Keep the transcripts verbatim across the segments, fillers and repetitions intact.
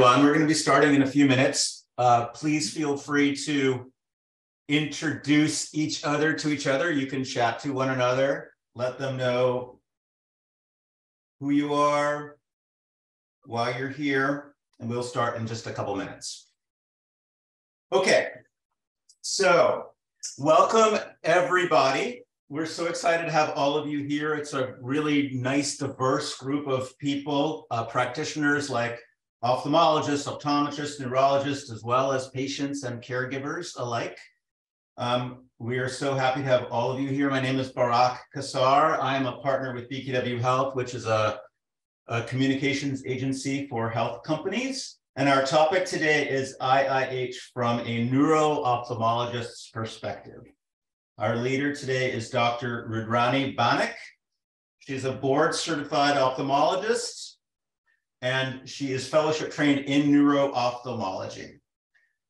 everyone. We're going to be starting in a few minutes. Uh, please feel free to introduce each other to each other. You can chat to one another. Let them know who you are, why you're here, and we'll start in just a couple minutes. Okay, so welcome everybody. We're so excited to have all of you here. It's a really nice, diverse group of people, uh, practitioners like ophthalmologists, optometrists, neurologists, as well as patients and caregivers alike. Um, we are so happy to have all of you here. My name is Barak Kassar. I am a partner with B K W Health, which is a, a communications agency for health companies. And our topic today is I I H from a neuro-ophthalmologist's perspective. Our leader today is Doctor Rudrani Banik. She's a board-certified ophthalmologist, and she is fellowship-trained in neuro-ophthalmology.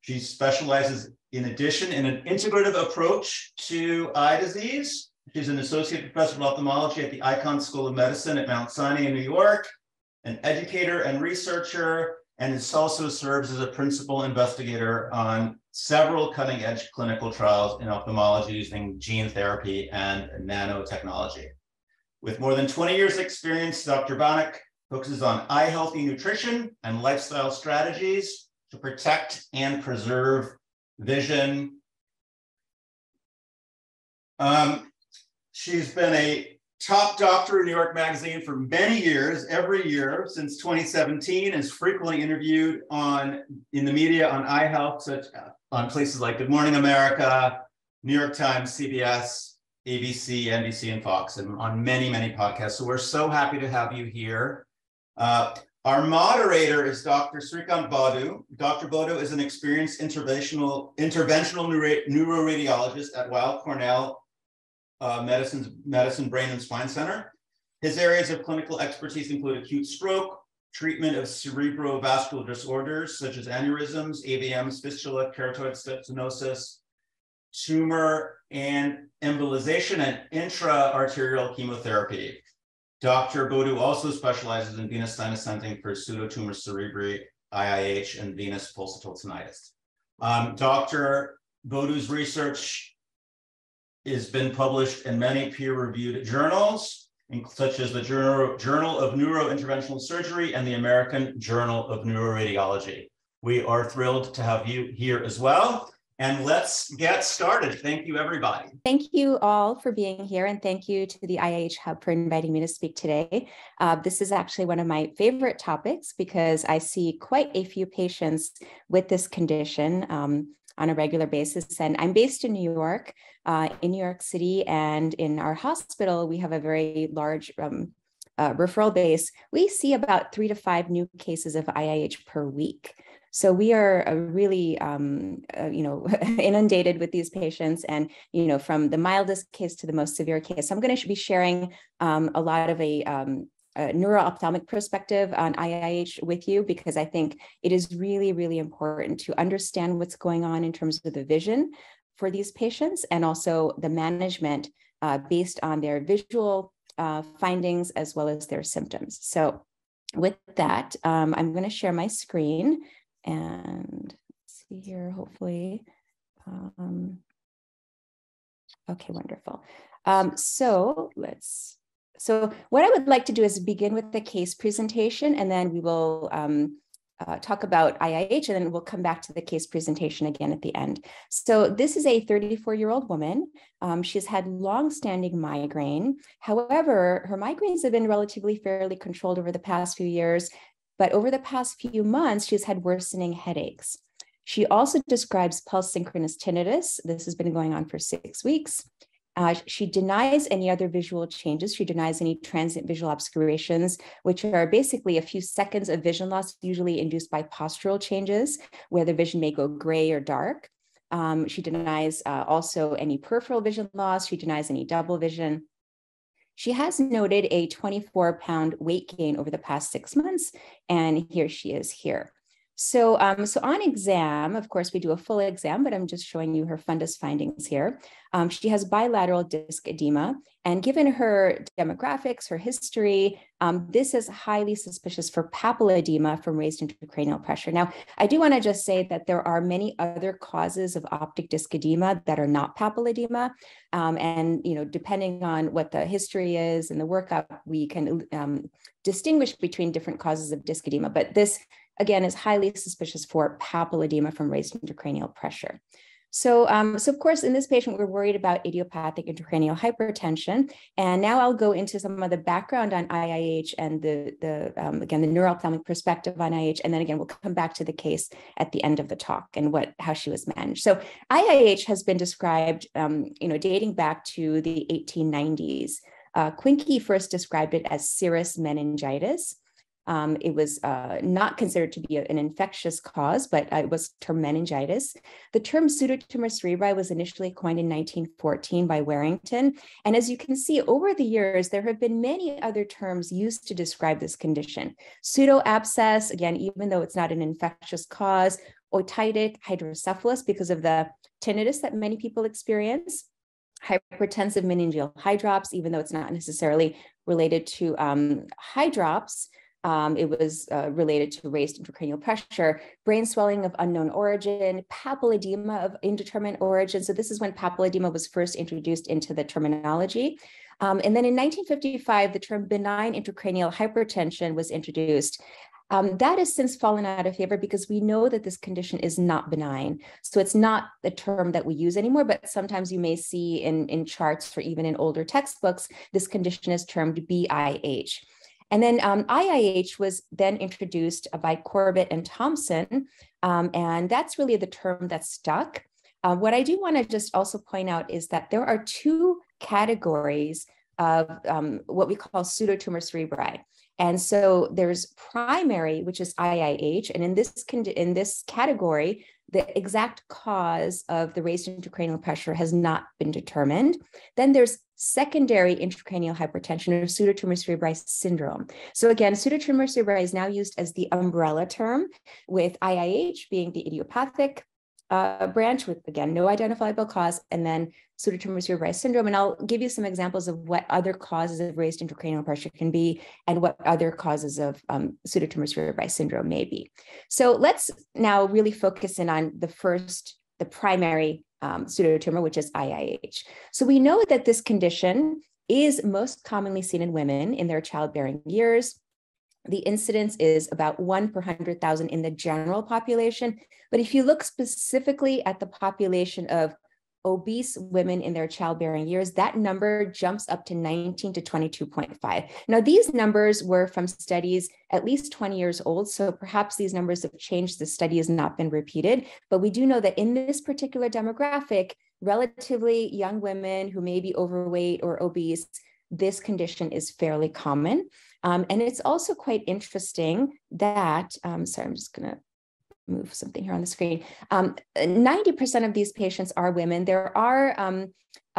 She specializes, in addition, in an integrative approach to eye disease. She's an associate professor of ophthalmology at the Icahn School of Medicine at Mount Sinai in New York, an educator and researcher, and is also serves as a principal investigator on several cutting-edge clinical trials in ophthalmology using gene therapy and nanotechnology. With more than twenty years experience, Doctor Banik focuses on eye-healthy nutrition and lifestyle strategies to protect and preserve vision. Um, she's been a top doctor in New York Magazine for many years, every year since twenty seventeen, is frequently interviewed on in the media on eye health, such on places like Good Morning America, New York Times, C B S, A B C, N B C, and Fox, and on many, many podcasts. So we're so happy to have you here. Uh, our moderator is Doctor Srikanth Boddu. Doctor Boddu is an experienced interventional, interventional neuro, neuroradiologist at Weill Cornell uh, Medicine's, Medicine Brain and Spine Center. His areas of clinical expertise include acute stroke, treatment of cerebrovascular disorders such as aneurysms, A V M, fistula, keratoid stenosis, tumor and embolization, and intra-arterial chemotherapy. Doctor Boddu also specializes in venous sinus sensing for pseudotumor cerebri, I I H, and venous pulsatile tinnitus. Um, Doctor Boddu's research has been published in many peer-reviewed journals, such as the Journal, Journal of Neurointerventional Surgery and the American Journal of Neuroradiology. We are thrilled to have you here as well. And let's get started. Thank you, everybody. Thank you all for being here. And thank you to the I I H Hub for inviting me to speak today. Uh, this is actually one of my favorite topics because I see quite a few patients with this condition um, on a regular basis. And I'm based in New York, uh, in New York City. And in our hospital, we have a very large um, uh, referral base. We see about three to five new cases of I I H per week. So we are really, um, uh, you know, inundated with these patients, and, you know, from the mildest case to the most severe case. I'm going to be sharing um, a lot of a, um, a neuro-ophthalmic perspective on I I H with you, because I think it is really, really important to understand what's going on in terms of the vision for these patients, and also the management uh, based on their visual uh, findings as well as their symptoms. So with that, um, I'm going to share my screen. And let's see here, hopefully. Um, okay, wonderful. Um, so let's, so what I would like to do is begin with the case presentation, and then we will um, uh, talk about I I H, and then we'll come back to the case presentation again at the end. So this is a thirty-four-year-old woman. Um, she's had long-standing migraine. However, her migraines have been relatively fairly controlled over the past few years. But over the past few months, she's had worsening headaches. She also describes pulse synchronous tinnitus. This has been going on for six weeks. Uh, she denies any other visual changes. She denies any transient visual obscurations, which are basically a few seconds of vision loss, usually induced by postural changes, where the vision may go gray or dark. Um, she denies uh, also any peripheral vision loss. She denies any double vision. She has noted a twenty-four pound weight gain over the past six months, and here she is here. So, um, so on exam, of course, we do a full exam, but I'm just showing you her fundus findings here. Um, she has bilateral disc edema, and given her demographics, her history, um, this is highly suspicious for papilledema from raised intracranial pressure. Now, I do want to just say that there are many other causes of optic disc edema that are not papilledema, um, and you know, depending on what the history is and the workup, we can um, distinguish between different causes of disc edema. But this, again, is highly suspicious for papilledema from raised intracranial pressure. So, um, so of course, in this patient, we're worried about idiopathic intracranial hypertension. And now I'll go into some of the background on I I H and the, the um, again, the neuroophthalmic perspective on I I H. And then again, we'll come back to the case at the end of the talk and what how she was managed. So I I H has been described, um, you know, dating back to the eighteen nineties. Uh, Quincke first described it as serous meningitis. Um, it was uh, not considered to be a, an infectious cause, but uh, it was termed meningitis. The term pseudotumor cerebri was initially coined in nineteen fourteen by Warrington. And as you can see, over the years, there have been many other terms used to describe this condition. Pseudoabscess, again, even though it's not an infectious cause, otitic hydrocephalus because of the tinnitus that many people experience. Hypertensive meningeal hydrops, even though it's not necessarily related to um, hydrops, um, it was uh, related to raised intracranial pressure, brain swelling of unknown origin, papilledema of indeterminate origin. So this is when papilledema was first introduced into the terminology. Um, and then in nineteen fifty-five, the term benign intracranial hypertension was introduced. Um, that has since fallen out of favor because we know that this condition is not benign. So it's not the term that we use anymore, but sometimes you may see in, in charts or even in older textbooks, this condition is termed B I H. And then um, I I H was then introduced by Corbett and Thompson, um, and that's really the term that stuck. Uh, what I do want to just also point out is that there are two categories of um, what we call pseudotumor cerebri. And so there's primary, which is I I H, and in this in this category, the exact cause of the raised intracranial pressure has not been determined. Then there's secondary intracranial hypertension or pseudotumor cerebri syndrome. So again, pseudotumor cerebri is now used as the umbrella term, with I I H being the idiopathic Uh, branch with, again, no identifiable cause, and then pseudotumor cerebri syndrome. And I'll give you some examples of what other causes of raised intracranial pressure can be and what other causes of um, pseudotumor cerebri syndrome may be. So let's now really focus in on the first, the primary um, pseudotumor, which is I I H. So we know that this condition is most commonly seen in women in their childbearing years. The incidence is about one per one hundred thousand in the general population. But if you look specifically at the population of obese women in their childbearing years, that number jumps up to nineteen to twenty-two point five. Now, these numbers were from studies at least twenty years old, so perhaps these numbers have changed. The study has not been repeated, but we do know that in this particular demographic, relatively young women who may be overweight or obese, this condition is fairly common. Um, and it's also quite interesting that, um, sorry, I'm just going to move something here on the screen. Um, ninety percent of these patients are women. There are, um,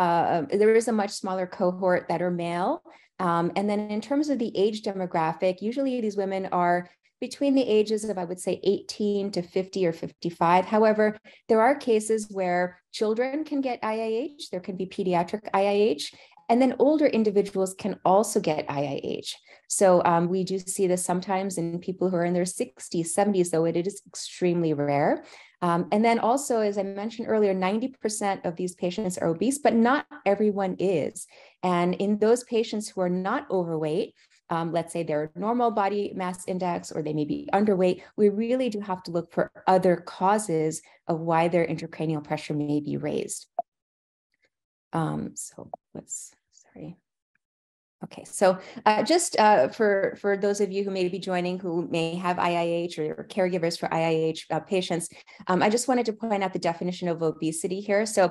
uh, there is a much smaller cohort that are male. Um, and then in terms of the age demographic, usually these women are between the ages of, I would say, eighteen to fifty or fifty-five. However, there are cases where children can get I I H. There can be pediatric I I H. And then older individuals can also get I I H. So um, we do see this sometimes in people who are in their sixties, seventies, though it is extremely rare. Um, and then also, as I mentioned earlier, ninety percent of these patients are obese, but not everyone is. And in those patients who are not overweight, um, let's say their normal body mass index, or they may be underweight, we really do have to look for other causes of why their intracranial pressure may be raised. Um, so let's, sorry. Okay, so uh, just uh, for, for those of you who may be joining who may have I I H or, or caregivers for I I H uh, patients, um, I just wanted to point out the definition of obesity here. So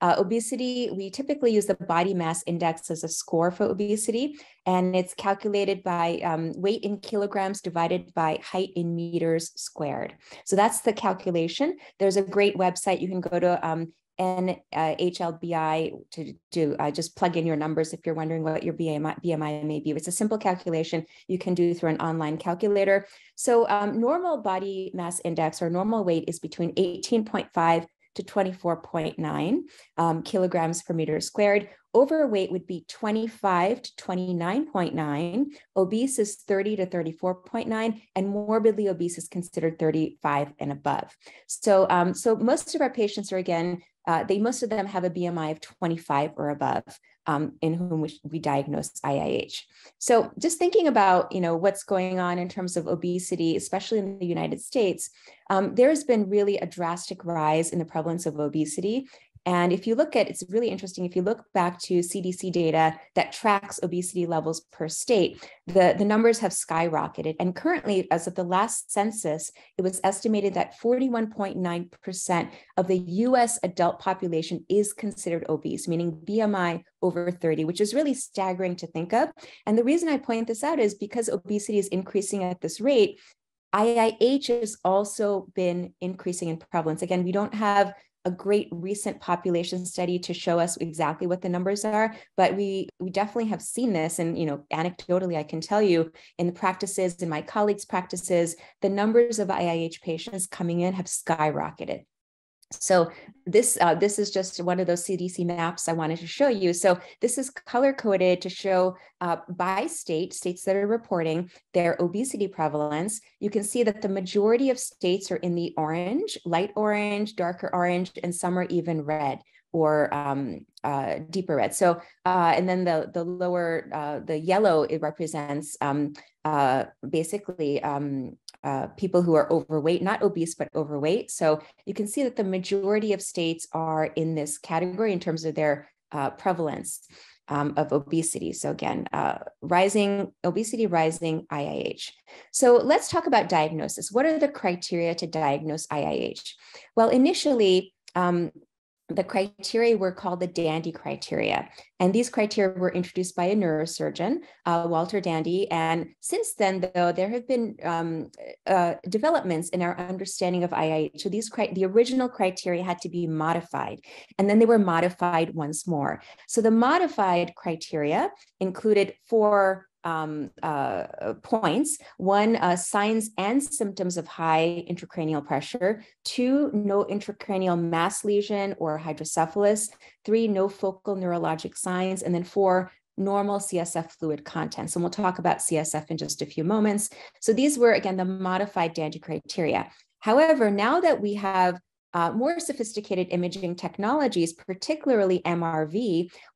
uh, obesity, we typically use the body mass index as a score for obesity, and it's calculated by um, weight in kilograms divided by height in meters squared. So that's the calculation. There's a great website you can go to, um, and uh, H L B I to do, uh, just plug in your numbers if you're wondering what your B M I, B M I may be. It's a simple calculation you can do through an online calculator. So um, normal body mass index or normal weight is between 18.5 to twenty-four point nine um, kilograms per meter squared. Overweight would be twenty-five to twenty-nine point nine, obese is thirty to thirty-four point nine, and morbidly obese is considered thirty-five and above. So, um, so most of our patients are, again, uh, they most of them have a B M I of twenty-five or above, um, in whom we, we diagnose I I H. So just thinking about, you know, what's going on in terms of obesity, especially in the United States, um, there has been really a drastic rise in the prevalence of obesity. And if you look at, it's really interesting, if you look back to C D C data that tracks obesity levels per state, the, the numbers have skyrocketed. And currently, as of the last census, it was estimated that forty-one point nine percent of the U S adult population is considered obese, meaning B M I over thirty, which is really staggering to think of. And the reason I point this out is because obesity is increasing at this rate, I I H has also been increasing in prevalence. Again, we don't have a great recent population study to show us exactly what the numbers are, but we, we definitely have seen this. And, you know, anecdotally, I can tell you in the practices, in my colleagues' practices, the numbers of I I H patients coming in have skyrocketed. So this, uh, this is just one of those C D C maps I wanted to show you. So this is color coded to show uh, by state, states that are reporting their obesity prevalence. You can see that the majority of states are in the orange, light orange, darker orange, and some are even red or um, uh, deeper red. So, uh, and then the, the lower, uh, the yellow, it represents um, uh, basically um, Uh, people who are overweight, not obese, but overweight. So you can see that the majority of states are in this category in terms of their uh, prevalence um, of obesity. So again, uh, rising obesity, rising I I H. So let's talk about diagnosis. What are the criteria to diagnose I I H? Well, initially, um, the criteria were called the Dandy criteria. And these criteria were introduced by a neurosurgeon, uh, Walter Dandy. And since then, though, there have been um, uh, developments in our understanding of I I H. So these the original criteria had to be modified, and then they were modified once more. So the modified criteria included four Um, uh, points. One, uh, signs and symptoms of high intracranial pressure. Two, no intracranial mass lesion or hydrocephalus. Three, no focal neurologic signs. And then four, normal C S F fluid contents. And we'll talk about C S F in just a few moments. So these were, again, the modified Dandy criteria. However, now that we have Uh, more sophisticated imaging technologies, particularly M R V,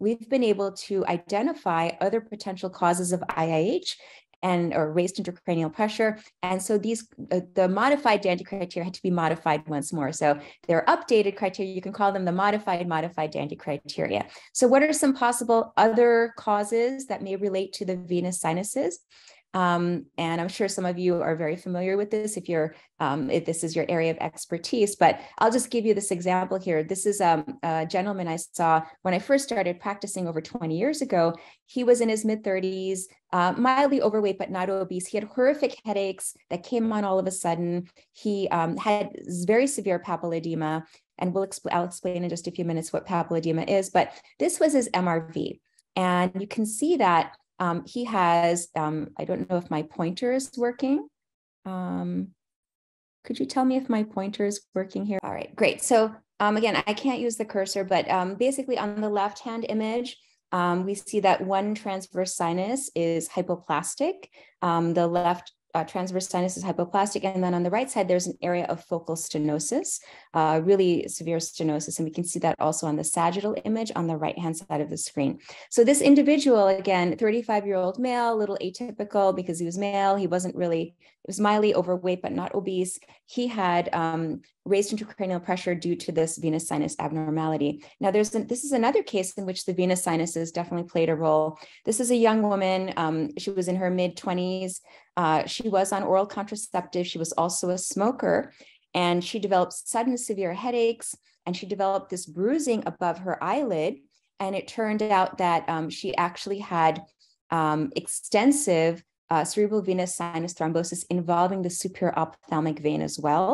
we've been able to identify other potential causes of I I H and or raised intracranial pressure. And so these uh, the modified Dandy criteria had to be modified once more. So they're updated criteria. You can call them the modified, modified Dandy criteria. So what are some possible other causes that may relate to the venous sinuses? Um, and I'm sure some of you are very familiar with this if you're um, if this is your area of expertise, but I'll just give you this example here. This is um, a gentleman I saw when I first started practicing over twenty years ago. He was in his mid thirties, uh, mildly overweight, but not obese. He had horrific headaches that came on all of a sudden. He um, had very severe papilledema, and we'll exp- I'll explain in just a few minutes what papilledema is, but this was his M R V. And you can see that Um, he has, um, I don't know if my pointer is working. Um, could you tell me if my pointer is working here? All right, great. So um, again, I can't use the cursor, but um, basically on the left-hand image, um, we see that one transverse sinus is hypoplastic. Um, the left uh, transverse sinus is hypoplastic. And then on the right side, there's an area of focal stenosis, uh, really severe stenosis. And we can see that also on the sagittal image on the right-hand side of the screen. So this individual, again, thirty-five-year-old male, a little atypical because he was male. He wasn't really, he was mildly overweight, but not obese. He had um, raised intracranial pressure due to this venous sinus abnormality. Now, there's an, this is another case in which the venous sinuses definitely played a role. This is a young woman. Um, she was in her mid twenties. Uh, she was on oral contraceptive. She was also a smoker, and she developed sudden severe headaches, and she developed this bruising above her eyelid. And it turned out that um, she actually had um, extensive Uh, cerebral venous sinus thrombosis involving the superior ophthalmic vein as well,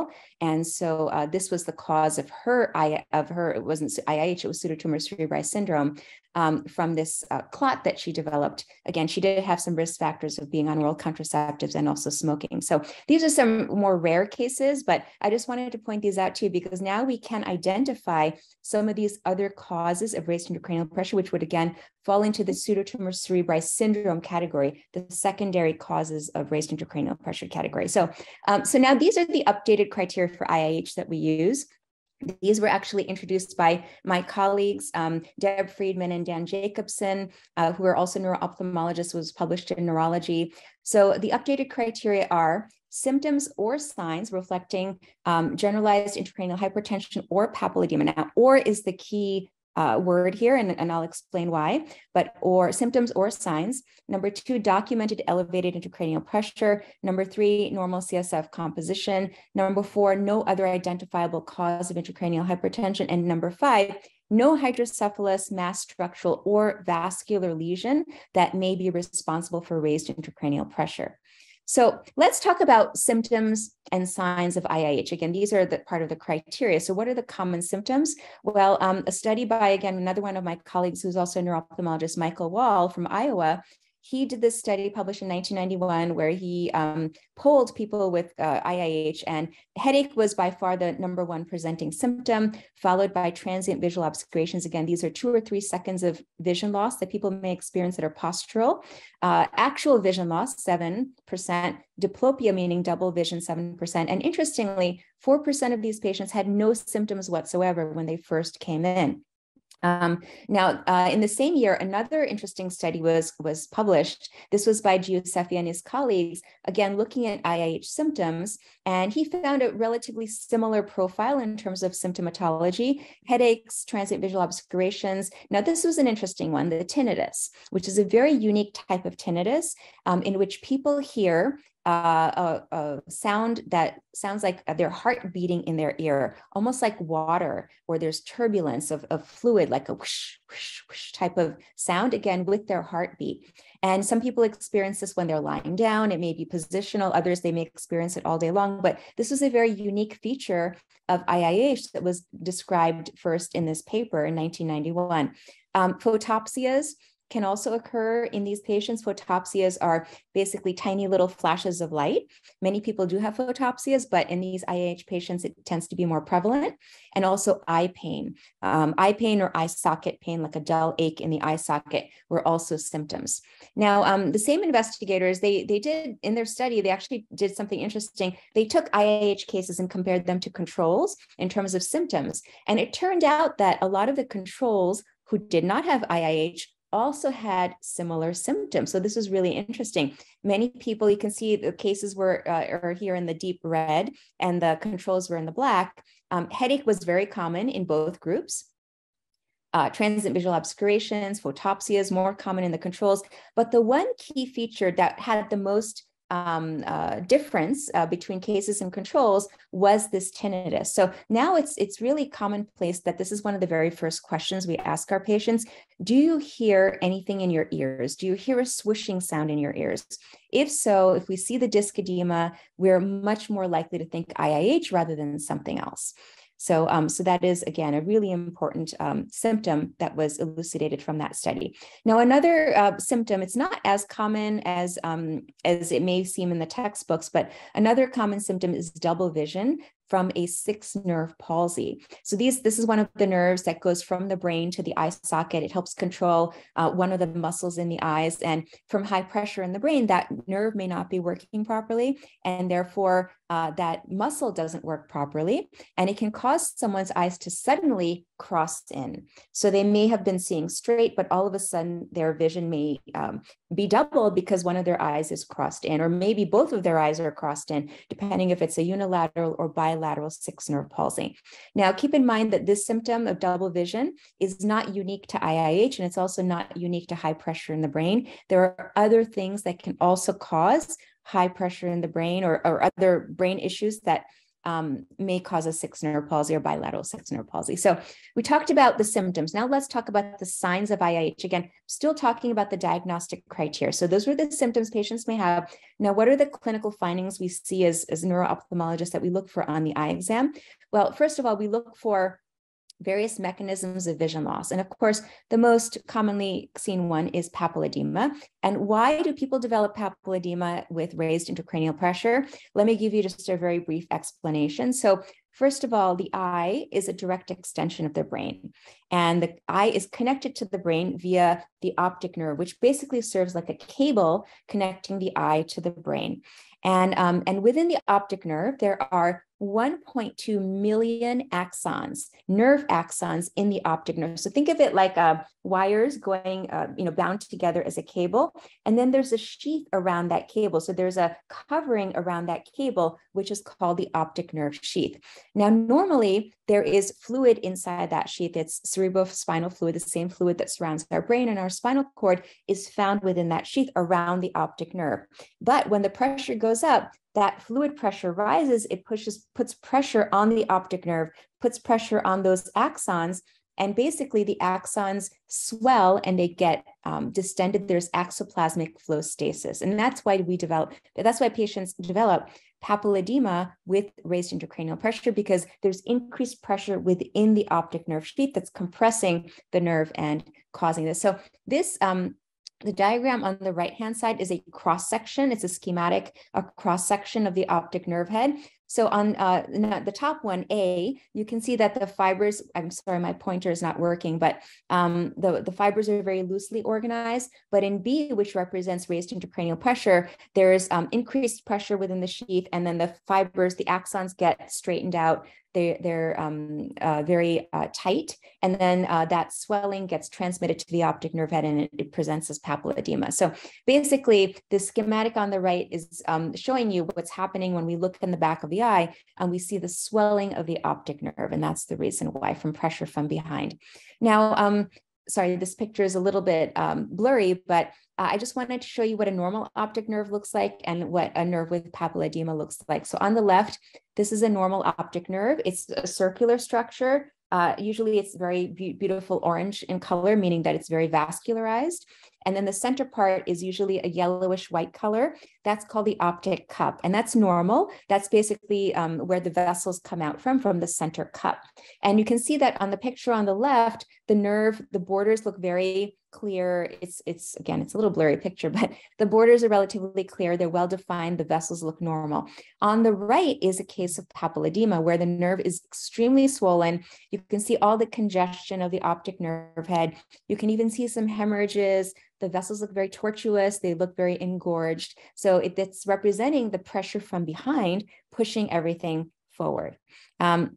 and so uh, this was the cause of her I of her. It wasn't I I H; it was pseudotumor cerebri syndrome. um, from this uh, clot that she developed. Again, she did have some risk factors of being on oral contraceptives and also smoking. So these are some more rare cases, but I just wanted to point these out to you because now we can identify some of these other causes of raised intracranial pressure, which would again fall into the pseudotumor cerebri syndrome category, the secondary causes of raised intracranial pressure category. So, um, so now these are the updated criteria for I I H that we use. These were actually introduced by my colleagues, um, Deb Friedman and Dan Jacobson, uh, who are also neuro-ophthalmologists, was published in Neurology. So the updated criteria are symptoms or signs reflecting um, generalized intracranial hypertension or papilledema. Now, or is the key Uh, word here, and, and I'll explain why, but or symptoms or signs. Number two, documented elevated intracranial pressure. Number three, normal C S F composition. Number four, no other identifiable cause of intracranial hypertension. And number five, no hydrocephalus, mass structural, or vascular lesion that may be responsible for raised intracranial pressure. So let's talk about symptoms and signs of I I H. Again, these are the part of the criteria. So what are the common symptoms? Well, um, a study by, again, another one of my colleagues who's also a neuro-ophthalmologist, Michael Wall from Iowa, he did this study published in nineteen ninety-one where he um, polled people with uh, I I H, and headache was by far the number one presenting symptom, followed by transient visual obscurations. Again, these are two or three seconds of vision loss that people may experience that are postural. Uh, actual vision loss, seven percent, diplopia, meaning double vision, seven percent. And interestingly, four percent of these patients had no symptoms whatsoever when they first came in. Um, now, uh, in the same year, another interesting study was, was published. This was by Giuseffi and his colleagues, again, looking at I I H symptoms, and he found a relatively similar profile in terms of symptomatology, headaches, transient visual obscurations. Now, this was an interesting one, the tinnitus, which is a very unique type of tinnitus um, in which people hear Uh, a, a sound that sounds like their heart beating in their ear, almost like water, or there's turbulence of, of fluid, like a whoosh, whoosh, whoosh type of sound, again, with their heartbeat. And some people experience this when they're lying down. It may be positional. Others, they may experience it all day long. But this was a very unique feature of I I H that was described first in this paper in nineteen ninety-one. Um, photopsias can also occur in these patients. Photopsias are basically tiny little flashes of light. Many people do have photopsias, but in these I I H patients, it tends to be more prevalent. And also eye pain. Um, eye pain or eye socket pain, like a dull ache in the eye socket, were also symptoms. Now, um, the same investigators, they, they did, in their study, they actually did something interesting. They took I I H cases and compared them to controls in terms of symptoms. And it turned out that a lot of the controls who did not have I I H also had similar symptoms. So this was really interesting. Many people, you can see the cases were uh, are here in the deep red and the controls were in the black. Um, headache was very common in both groups. Uh, transient visual obscurations, photopsias, more common in the controls. But the one key feature that had the most Um, uh, difference uh, between cases and controls was this tinnitus. So now it's it's really commonplace that this is one of the very first questions we ask our patients. Do you hear anything in your ears? Do you hear a swishing sound in your ears? If so, if we see the disc edema, we're much more likely to think I I H rather than something else. So, um, so that is, again, a really important um, symptom that was elucidated from that study. Now, another uh, symptom, it's not as common as, um, as it may seem in the textbooks, but another common symptom is double vision from a sixth nerve palsy. So these, this is one of the nerves that goes from the brain to the eye socket. It helps control uh, one of the muscles in the eyes. And from high pressure in the brain, that nerve may not be working properly. And therefore, uh, that muscle doesn't work properly. And it can cause someone's eyes to suddenly cross in. So they may have been seeing straight, but all of a sudden their vision may um, be doubled because one of their eyes is crossed in, or maybe both of their eyes are crossed in, depending if it's a unilateral or bilateral sixth nerve palsy. Now, keep in mind that this symptom of double vision is not unique to I I H, and it's also not unique to high pressure in the brain. There are other things that can also cause high pressure in the brain or, or other brain issues that Um, may cause a sixth nerve palsy or bilateral sixth nerve palsy. So we talked about the symptoms. Now let's talk about the signs of I I H. Again, still talking about the diagnostic criteria. So those were the symptoms patients may have. Now, what are the clinical findings we see as, as neuro-ophthalmologists that we look for on the eye exam? Well, first of all, we look for various mechanisms of vision loss. And of course, the most commonly seen one is papilledema. And why do people develop papilledema with raised intracranial pressure? Let me give you just a very brief explanation. So first of all, the eye is a direct extension of the brain, and the eye is connected to the brain via the optic nerve, which basically serves like a cable connecting the eye to the brain. And, um, and within the optic nerve, there are one point two million axons, nerve axons in the optic nerve. So think of it like uh, wires going, uh, you know, bound together as a cable. And then there's a sheath around that cable. So there's a covering around that cable, which is called the optic nerve sheath. Now, normally there is fluid inside that sheath. It's cerebrospinal fluid, the same fluid that surrounds our brain and our spinal cord is found within that sheath around the optic nerve. But when the pressure goes up, that fluid pressure rises, it pushes, puts pressure on the optic nerve, puts pressure on those axons, and basically the axons swell and they get um, distended. There's axoplasmic flostasis. And that's why we develop, that's why patients develop papilledema with raised intracranial pressure, because there's increased pressure within the optic nerve sheath that's compressing the nerve and causing this. So this, um, the diagram on the right-hand side is a cross-section. It's a schematic, a cross-section of the optic nerve head. So on uh, the top one, A, you can see that the fibers, I'm sorry, my pointer is not working, but um, the, the fibers are very loosely organized. But in B, which represents raised intracranial pressure, there is um, increased pressure within the sheath, and then the fibers, the axons get straightened out. They, they're um, uh, very uh, tight, and then uh, that swelling gets transmitted to the optic nerve head, and it, it presents as papilledema. So basically, the schematic on the right is um, showing you what's happening when we look in the back of the eye, and we see the swelling of the optic nerve, and that's the reason why, from pressure from behind. Now, um, sorry, this picture is a little bit um, blurry, but uh, I just wanted to show you what a normal optic nerve looks like and what a nerve with papilledema looks like. So on the left, this is a normal optic nerve. It's a circular structure. Uh, usually it's very be- beautiful orange in color, meaning that it's very vascularized. And then the center part is usually a yellowish white color. That's called the optic cup. And that's normal. That's basically um, where the vessels come out from, from the center cup. And you can see that on the picture on the left, the nerve, the borders look very clear. It's, it's again, it's a little blurry picture, but the borders are relatively clear. They're well-defined. The vessels look normal. On the right is a case of papilledema where the nerve is extremely swollen. You can see all the congestion of the optic nerve head. You can even see some hemorrhages. The vessels look very tortuous. They look very engorged. So it, it's representing the pressure from behind, pushing everything forward. Um,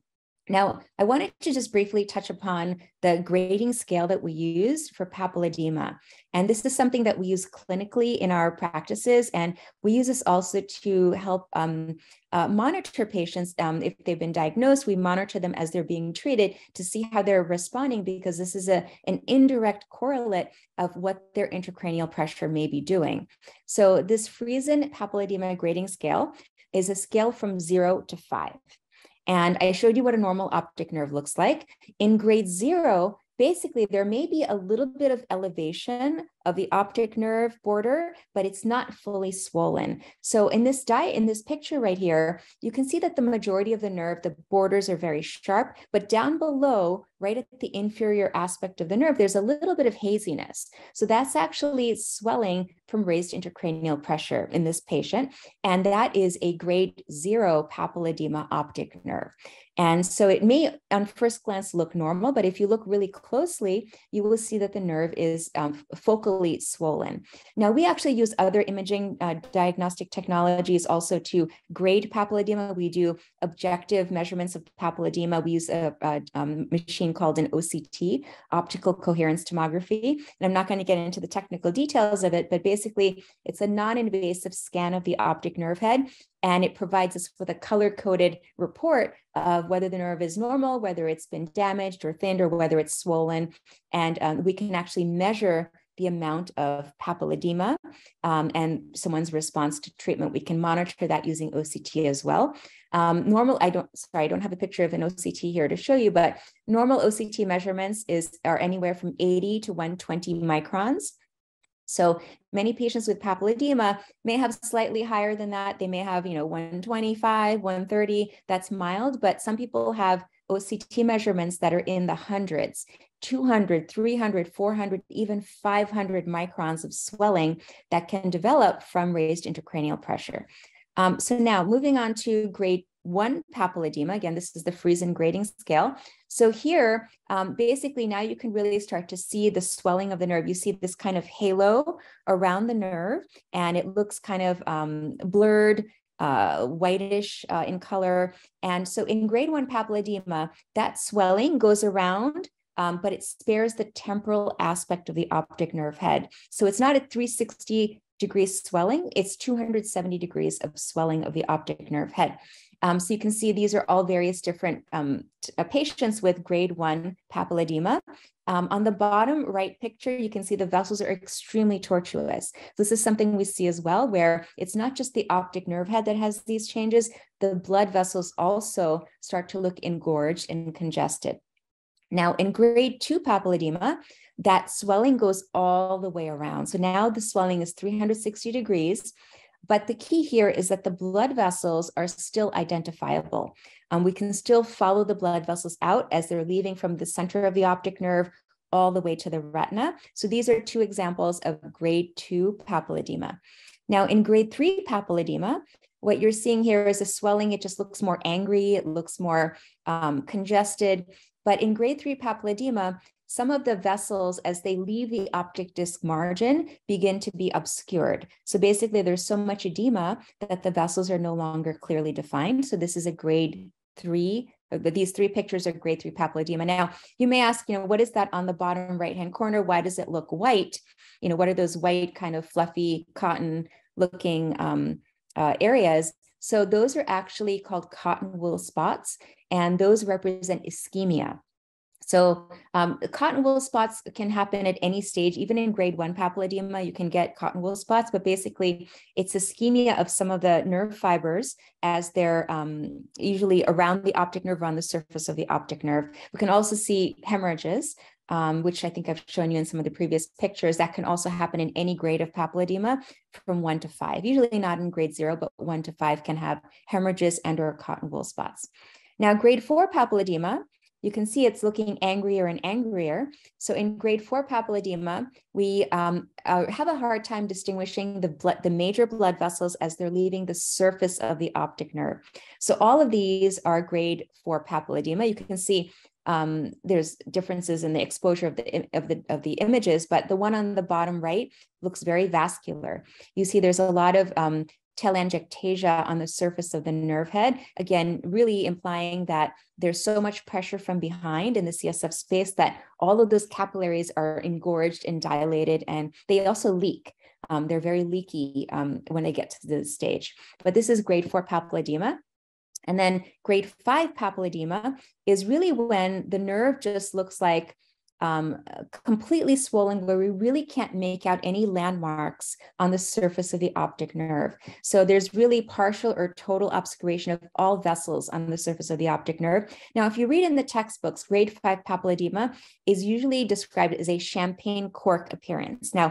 Now, I wanted to just briefly touch upon the grading scale that we use for papilledema. And this is something that we use clinically in our practices. And we use this also to help um, uh, monitor patients. Um, if they've been diagnosed, we monitor them as they're being treated to see how they're responding, because this is a, an indirect correlate of what their intracranial pressure may be doing. So this Frisén papilledema grading scale is a scale from zero to five. And I showed you what a normal optic nerve looks like. In grade zero, basically, there may be a little bit of elevation of the optic nerve border, but it's not fully swollen. So in this diet, in this picture right here, you can see that the majority of the nerve, the borders are very sharp, but down below, right at the inferior aspect of the nerve, there's a little bit of haziness. So that's actually swelling from raised intracranial pressure in this patient. And that is a grade zero papilledema optic nerve. And so it may on first glance look normal, but if you look really closely, you will see that the nerve is um, focally swollen. Now, we actually use other imaging uh, diagnostic technologies also to grade papilledema. We do objective measurements of papilledema. We use a, a um, machine called an O C T, optical coherence tomography. And I'm not going to get into the technical details of it, but basically it's a non-invasive scan of the optic nerve head. And it provides us with a color-coded report of whether the nerve is normal, whether it's been damaged or thinned, or whether it's swollen. And um, we can actually measure the amount of papilledema um, and someone's response to treatment. We can monitor that using O C T as well. Um, normal, I don't, sorry, I don't have a picture of an O C T here to show you, but normal O C T measurements is are anywhere from eighty to one hundred twenty microns. So many patients with papilledema may have slightly higher than that. They may have, you know, one twenty-five, one thirty, that's mild, but some people have O C T measurements that are in the hundreds, two hundred, three hundred, four hundred, even five hundred microns of swelling that can develop from raised intracranial pressure. Um, so now moving on to grade one papilledema. Again, this is the Frisén grading scale. So here, um, basically now you can really start to see the swelling of the nerve. You see this kind of halo around the nerve, and it looks kind of um, blurred, Uh, whitish uh, in color. And so in grade one papilledema, that swelling goes around, um, but it spares the temporal aspect of the optic nerve head. So it's not a three hundred sixty degree swelling, it's two hundred seventy degrees of swelling of the optic nerve head. Um, so you can see these are all various different um, uh, patients with grade one papilledema. Um, on the bottom right picture, you can see the vessels are extremely tortuous. This is something we see as well, where it's not just the optic nerve head that has these changes, the blood vessels also start to look engorged and congested. Now in grade two papilledema, that swelling goes all the way around. So now the swelling is three hundred sixty degrees. But the key here is that the blood vessels are still identifiable. Um, we can still follow the blood vessels out as they're leaving from the center of the optic nerve all the way to the retina. So these are two examples of grade two papilledema. Now in grade three papilledema, what you're seeing here is a swelling. It just looks more angry. It looks more um, congested. But in grade three papilledema, some of the vessels, as they leave the optic disc margin, begin to be obscured. So basically there's so much edema that the vessels are no longer clearly defined. So this is a grade three, these three pictures are grade three papilledema. Now you may ask, you know, what is that on the bottom right-hand corner? Why does it look white? You know, what are those white kind of fluffy cotton looking um, uh, areas? So those are actually called cotton wool spots, and those represent ischemia. So um, cotton wool spots can happen at any stage. Even in grade one papilledema, you can get cotton wool spots, but basically it's ischemia of some of the nerve fibers as they're um, usually around the optic nerve, on the surface of the optic nerve. We can also see hemorrhages, um, which I think I've shown you in some of the previous pictures. That can also happen in any grade of papilledema from one to five, usually not in grade zero, but one to five can have hemorrhages and or cotton wool spots. Now, grade four papilledema, you can see it's looking angrier and angrier. So in grade four papilledema, we um, uh, have a hard time distinguishing the, blood, the major blood vessels as they're leaving the surface of the optic nerve. So all of these are grade four papilledema. You can see um, there's differences in the exposure of the, of, the, of the images, but the one on the bottom right looks very vascular. You see there's a lot of um, telangiectasia on the surface of the nerve head, again, really implying that there's so much pressure from behind in the C S F space that all of those capillaries are engorged and dilated, and they also leak. Um, they're very leaky um, when they get to this stage. But this is grade four papilledema. And then grade five papilledema is really when the nerve just looks like Um, completely swollen, where we really can't make out any landmarks on the surface of the optic nerve. So there's really partial or total obscuration of all vessels on the surface of the optic nerve. Now, if you read in the textbooks, grade five papilledema is usually described as a champagne cork appearance. Now,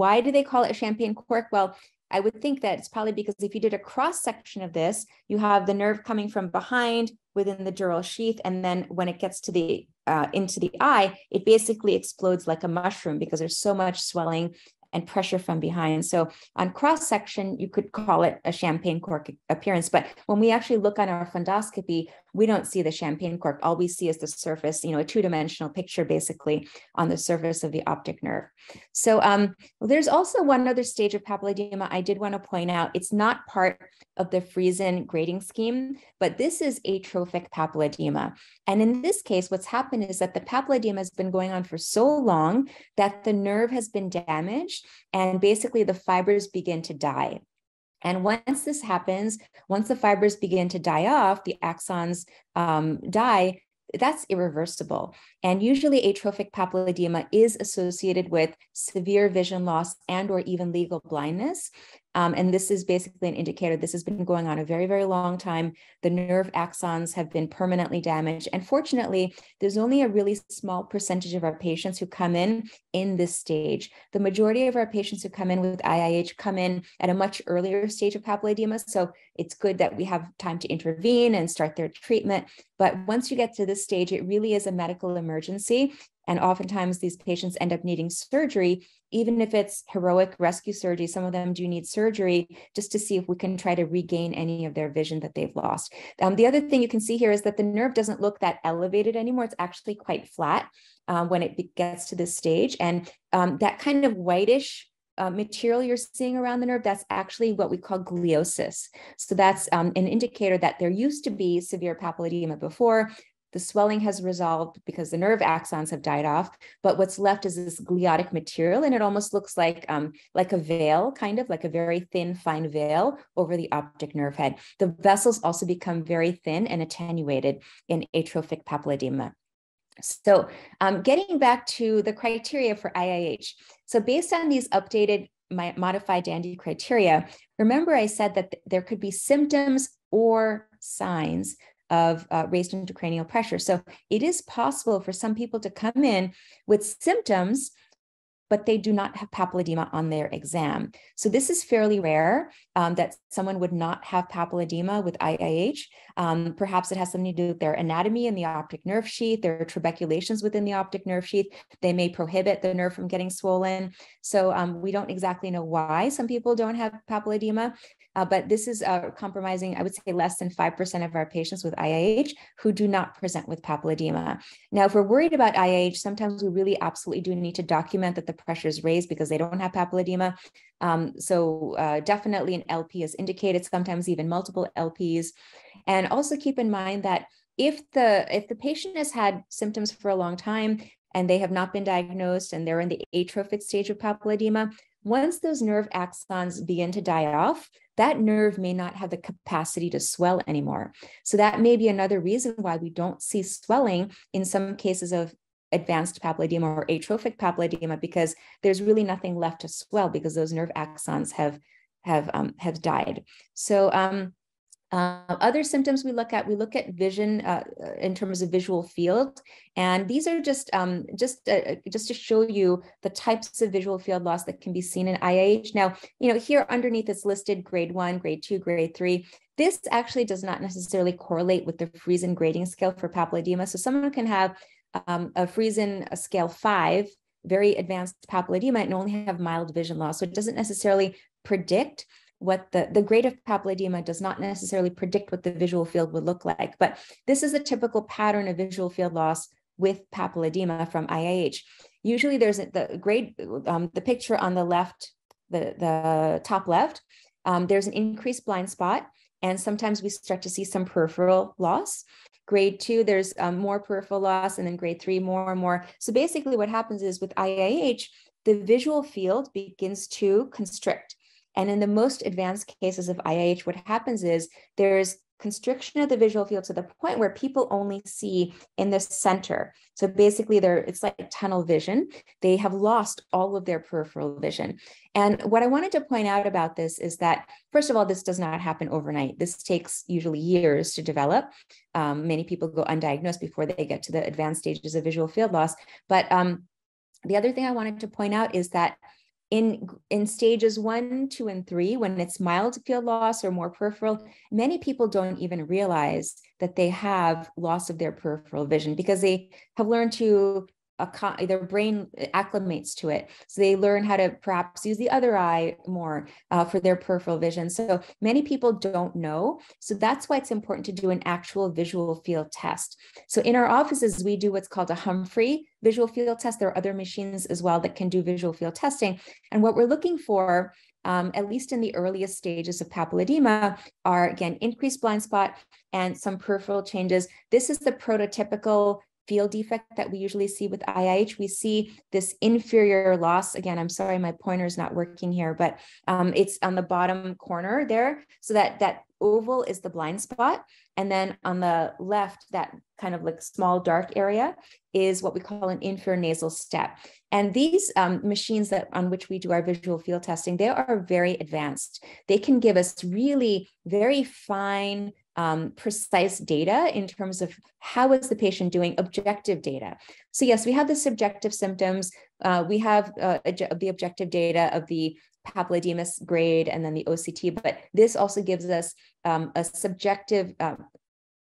why do they call it a champagne cork? Well, I would think that it's probably because if you did a cross section of this, you have the nerve coming from behind within the dural sheath, and then when it gets to the uh, into the eye, it basically explodes like a mushroom because there's so much swelling and pressure from behind. So on cross section, you could call it a champagne cork appearance, but when we actually look on our fundoscopy, we don't see the champagne cork. All we see is the surface, you know, a two-dimensional picture basically on the surface of the optic nerve. So um, well, there's also one other stage of papilledema I did want to point out. It's not part of the Frisén grading scheme, but this is atrophic papilledema. And in this case, what's happened is that the papilledema has been going on for so long that the nerve has been damaged, and basically the fibers begin to die. And once this happens, once the fibers begin to die off, the axons um, die, that's irreversible. And usually atrophic papilledema is associated with severe vision loss and or even legal blindness. Um, and this is basically an indicator. This has been going on a very, very long time. The nerve axons have been permanently damaged. And fortunately, there's only a really small percentage of our patients who come in in this stage. The majority of our patients who come in with I I H come in at a much earlier stage of papilledema. So it's good that we have time to intervene and start their treatment. But once you get to this stage, it really is a medical emergency. And oftentimes these patients end up needing surgery, even if it's heroic rescue surgery. Some of them do need surgery just to see if we can try to regain any of their vision that they've lost. Um, the other thing you can see here is that the nerve doesn't look that elevated anymore. It's actually quite flat um, when it gets to this stage. And um, that kind of whitish Uh, material you're seeing around the nerve, that's actually what we call gliosis. So that's um, an indicator that there used to be severe papilledema before. The swelling has resolved because the nerve axons have died off, but what's left is this gliotic material, and it almost looks like um, like a veil, kind of like a very thin, fine veil over the optic nerve head. The vessels also become very thin and attenuated in atrophic papilledema. So um, getting back to the criteria for I I H. So based on these updated my, modified Dandy criteria, remember I said that th there could be symptoms or signs of uh, raised intracranial pressure. So it is possible for some people to come in with symptoms, but they do not have papilledema on their exam. So this is fairly rare um, that someone would not have papilledema with I I H. Um, perhaps it has something to do with their anatomy in the optic nerve sheath, their trabeculations within the optic nerve sheath. They may prohibit the nerve from getting swollen. So um, we don't exactly know why some people don't have papilledema, uh, but this is uh, compromising, I would say, less than five percent of our patients with I I H who do not present with papilledema. Now, if we're worried about I I H, sometimes we really absolutely do need to document that the pressures raised because they don't have papilledema. Um, so uh, definitely an L P is indicated, sometimes even multiple L Ps. And also keep in mind that if the, if the patient has had symptoms for a long time and they have not been diagnosed and they're in the atrophic stage of papilledema, once those nerve axons begin to die off, that nerve may not have the capacity to swell anymore. So that may be another reason why we don't see swelling in some cases of advanced papilledema or atrophic papilledema, because there's really nothing left to swell because those nerve axons have have um, have died. So um, uh, other symptoms we look at, we look at vision uh, in terms of visual field, and these are just um, just uh, just to show you the types of visual field loss that can be seen in I I H. Now, you know, here underneath it's listed grade one, grade two, grade three. This actually does not necessarily correlate with the Frisén grading scale for papilledema. So someone can have Um, a Frisén a scale five, very advanced papilledema, and only have mild vision loss. So it doesn't necessarily predict what the, the grade of papilledema does not necessarily predict what the visual field would look like. But this is a typical pattern of visual field loss with papilledema from I I H. Usually there's the grade, um, the picture on the left, the, the top left, um, there's an increased blind spot. And sometimes we start to see some peripheral loss. Grade two, there's um, more peripheral loss, and then grade three, more and more. So basically what happens is with I I H, the visual field begins to constrict. And in the most advanced cases of I I H, what happens is there's constriction of the visual field to the point where people only see in the center. So basically they're, it's like tunnel vision. They have lost all of their peripheral vision. And what I wanted to point out about this is that, first of all, this does not happen overnight. This takes usually years to develop. Um, many people go undiagnosed before they get to the advanced stages of visual field loss. But um, the other thing I wanted to point out is that in, in stages one, two, and three, when it's mild field loss or more peripheral, many people don't even realize that they have loss of their peripheral vision because they have learned to their brain acclimates to it. So they learn how to perhaps use the other eye more uh, for their peripheral vision. So many people don't know. So that's why it's important to do an actual visual field test. So in our offices, we do what's called a Humphrey visual field test. There are other machines as well that can do visual field testing. And what we're looking for, um, at least in the earliest stages of papilledema, are, again, increased blind spot and some peripheral changes. This is the prototypical field defect that we usually see with I I H. We see this inferior loss. Again, I'm sorry, my pointer is not working here, but um, it's on the bottom corner there. So that, that oval is the blind spot. And then on the left, that kind of like small dark area is what we call an infranasal step. And these um, machines that on which we do our visual field testing, they are very advanced. They can give us really very fine, um, precise data in terms of how is the patient doing, objective data. So yes, we have the subjective symptoms. Uh, we have uh, the objective data of the papillodemus grade and then the O C T, but this also gives us um, a subjective, um,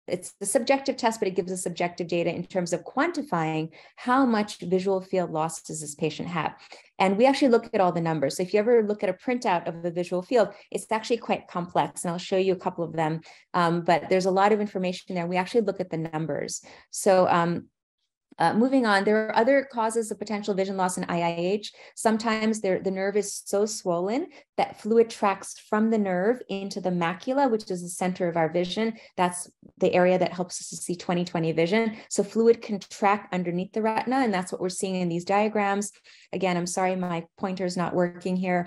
it's the subjective test, but it gives us subjective data in terms of quantifying how much visual field loss does this patient have. And we actually look at all the numbers. So if you ever look at a printout of the visual field, it's actually quite complex, and I'll show you a couple of them, um, but there's a lot of information there. We actually look at the numbers. So um, Uh, moving on, there are other causes of potential vision loss in I I H. Sometimes the nerve is so swollen that fluid tracks from the nerve into the macula, which is the center of our vision. That's the area that helps us to see twenty twenty vision. So fluid can track underneath the retina, and that's what we're seeing in these diagrams. Again, I'm sorry, my pointer is not working here.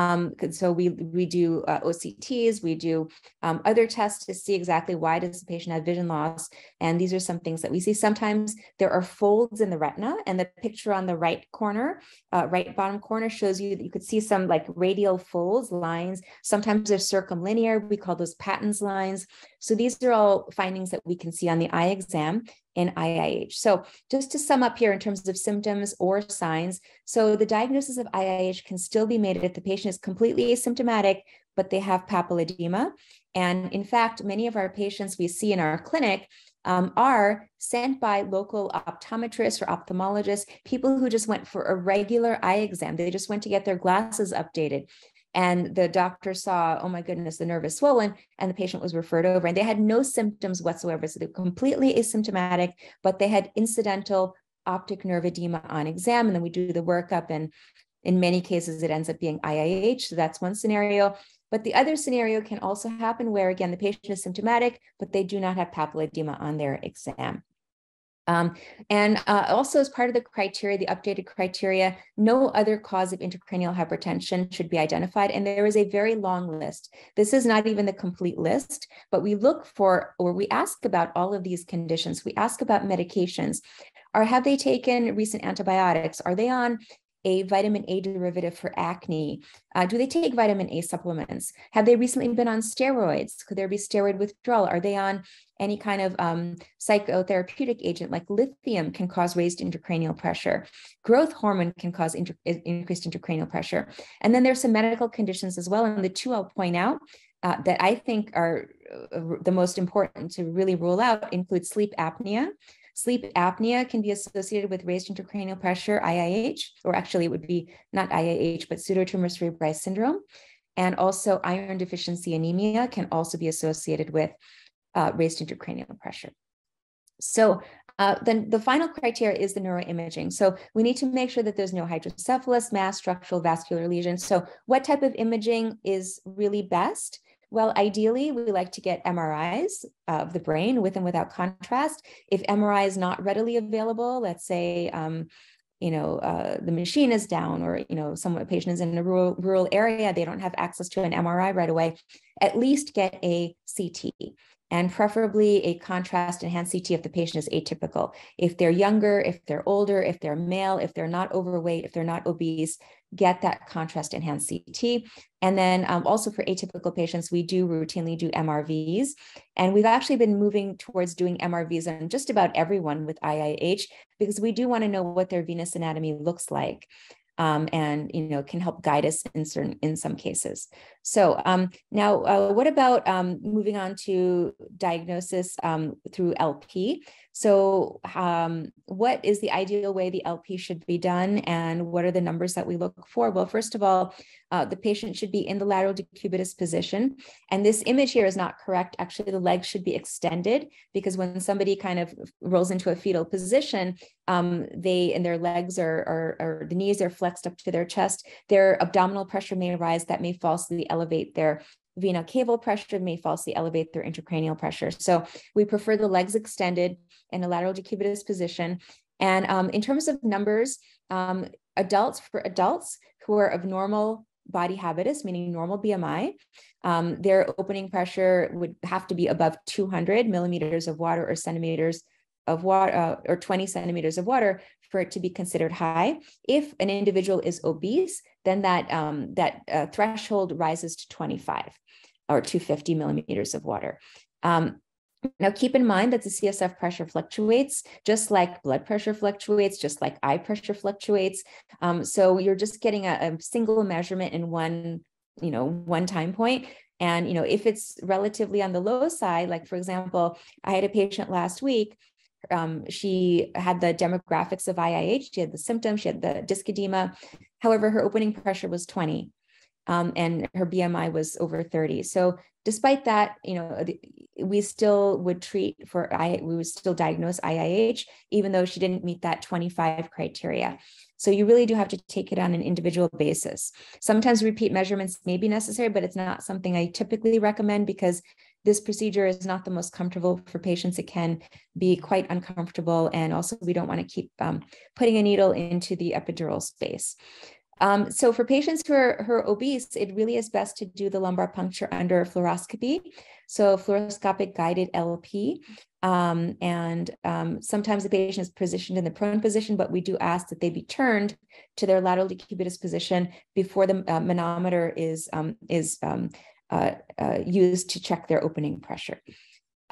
Um, so we, we do uh, O C Ts, we do um, other tests to see exactly why does the patient have vision loss. And these are some things that we see. Sometimes there are folds in the retina, and the picture on the right corner, uh, right bottom corner shows you that you could see some like radial folds, lines. Sometimes they're circumlinear. We call those Patton's lines. So these are all findings that we can see on the eye exam in I I H. So just to sum up here in terms of symptoms or signs, so the diagnosis of I I H can still be made if the patient is completely asymptomatic, but they have papilledema. And in fact, many of our patients we see in our clinic Um, are sent by local optometrists or ophthalmologists, people who just went for a regular eye exam. They just went to get their glasses updated. And the doctor saw, oh my goodness, the nerve is swollen, and the patient was referred over, and they had no symptoms whatsoever. So they're completely asymptomatic, but they had incidental optic nerve edema on exam. And then we do the workup, and in many cases, it ends up being I I H. So that's one scenario. But the other scenario can also happen where, again, the patient is symptomatic, but they do not have papilledema on their exam. Um, and uh, also as part of the criteria, the updated criteria, no other cause of intracranial hypertension should be identified. And there is a very long list. This is not even the complete list, but we look for, or we ask about all of these conditions. We ask about medications. Or have they taken recent antibiotics? Are they on a vitamin A derivative for acne? Uh, do they take vitamin A supplements? Have they recently been on steroids? Could there be steroid withdrawal? Are they on any kind of um, psychotherapeutic agent like lithium can cause raised intracranial pressure? Growth hormone can cause inter increased intracranial pressure. And then there's some medical conditions as well. And the two I'll point out uh, that I think are the most important to really rule out include sleep apnea. Sleep apnea can be associated with raised intracranial pressure, I I H, or actually it would be not I I H, but pseudotumor cerebri syndrome. And also iron deficiency anemia can also be associated with uh, raised intracranial pressure. So uh, then the final criteria is the neuroimaging. So we need to make sure that there's no hydrocephalus, mass, structural, vascular lesions. So what type of imaging is really best? Well, ideally, we like to get M R Is of the brain with and without contrast. If M R I is not readily available, let's say, um, you know, uh, the machine is down, or, you know, some patient is in a rural, rural area, they don't have access to an M R I right away, at least get a C T. And preferably a contrast enhanced C T if the patient is atypical. If they're younger, if they're older, if they're male, if they're not overweight, if they're not obese, get that contrast enhanced C T. And then um, also for atypical patients, we do routinely do M R Vs. And we've actually been moving towards doing M R Vs on just about everyone with I I H, because we do want to know what their venous anatomy looks like. Um, and, you know, can help guide us in certain, in some cases. So um, now uh, what about um, moving on to diagnosis um, through L P? So um, what is the ideal way the L P should be done, and what are the numbers that we look for? Well, first of all, uh, the patient should be in the lateral decubitus position. And this image here is not correct. Actually, the leg should be extended, because when somebody kind of rolls into a fetal position, um, they and their legs are, or the knees are flexed up to their chest, their abdominal pressure may rise. That may falsely elevate their vena cava pressure, may falsely elevate their intracranial pressure. So we prefer the legs extended in a lateral decubitus position. And um, in terms of numbers, um, adults for adults who are of normal body habitus, meaning normal B M I, um, their opening pressure would have to be above two hundred millimeters of water or centimeters of water, uh, or twenty centimeters of water for it to be considered high. If an individual is obese, then that, um, that uh, threshold rises to twenty-five or two hundred fifty millimeters of water. Um, Now, keep in mind that the C S F pressure fluctuates, just like blood pressure fluctuates, just like eye pressure fluctuates. Um, so you're just getting a, a single measurement in one, you know, one time point. And, you know, if it's relatively on the low side, like, for example, I had a patient last week. Um, she had the demographics of I I H. She had the symptoms. She had the disc edema. However, her opening pressure was twenty um, and her B M I was over thirty. So despite that, you know, we still would treat for, I, we would still diagnose I I H, even though she didn't meet that twenty-five criteria. So you really do have to take it on an individual basis. Sometimes repeat measurements may be necessary, but it's not something I typically recommend because this procedure is not the most comfortable for patients. It can be quite uncomfortable. And also we don't want to keep um, putting a needle into the epidural space. Um, so for patients who are, who are obese, it really is best to do the lumbar puncture under fluoroscopy. So fluoroscopic guided L P. Um, and um, sometimes the patient is positioned in the prone position, but we do ask that they be turned to their lateral decubitus position before the uh, manometer is, um, is um, uh, uh, used to check their opening pressure.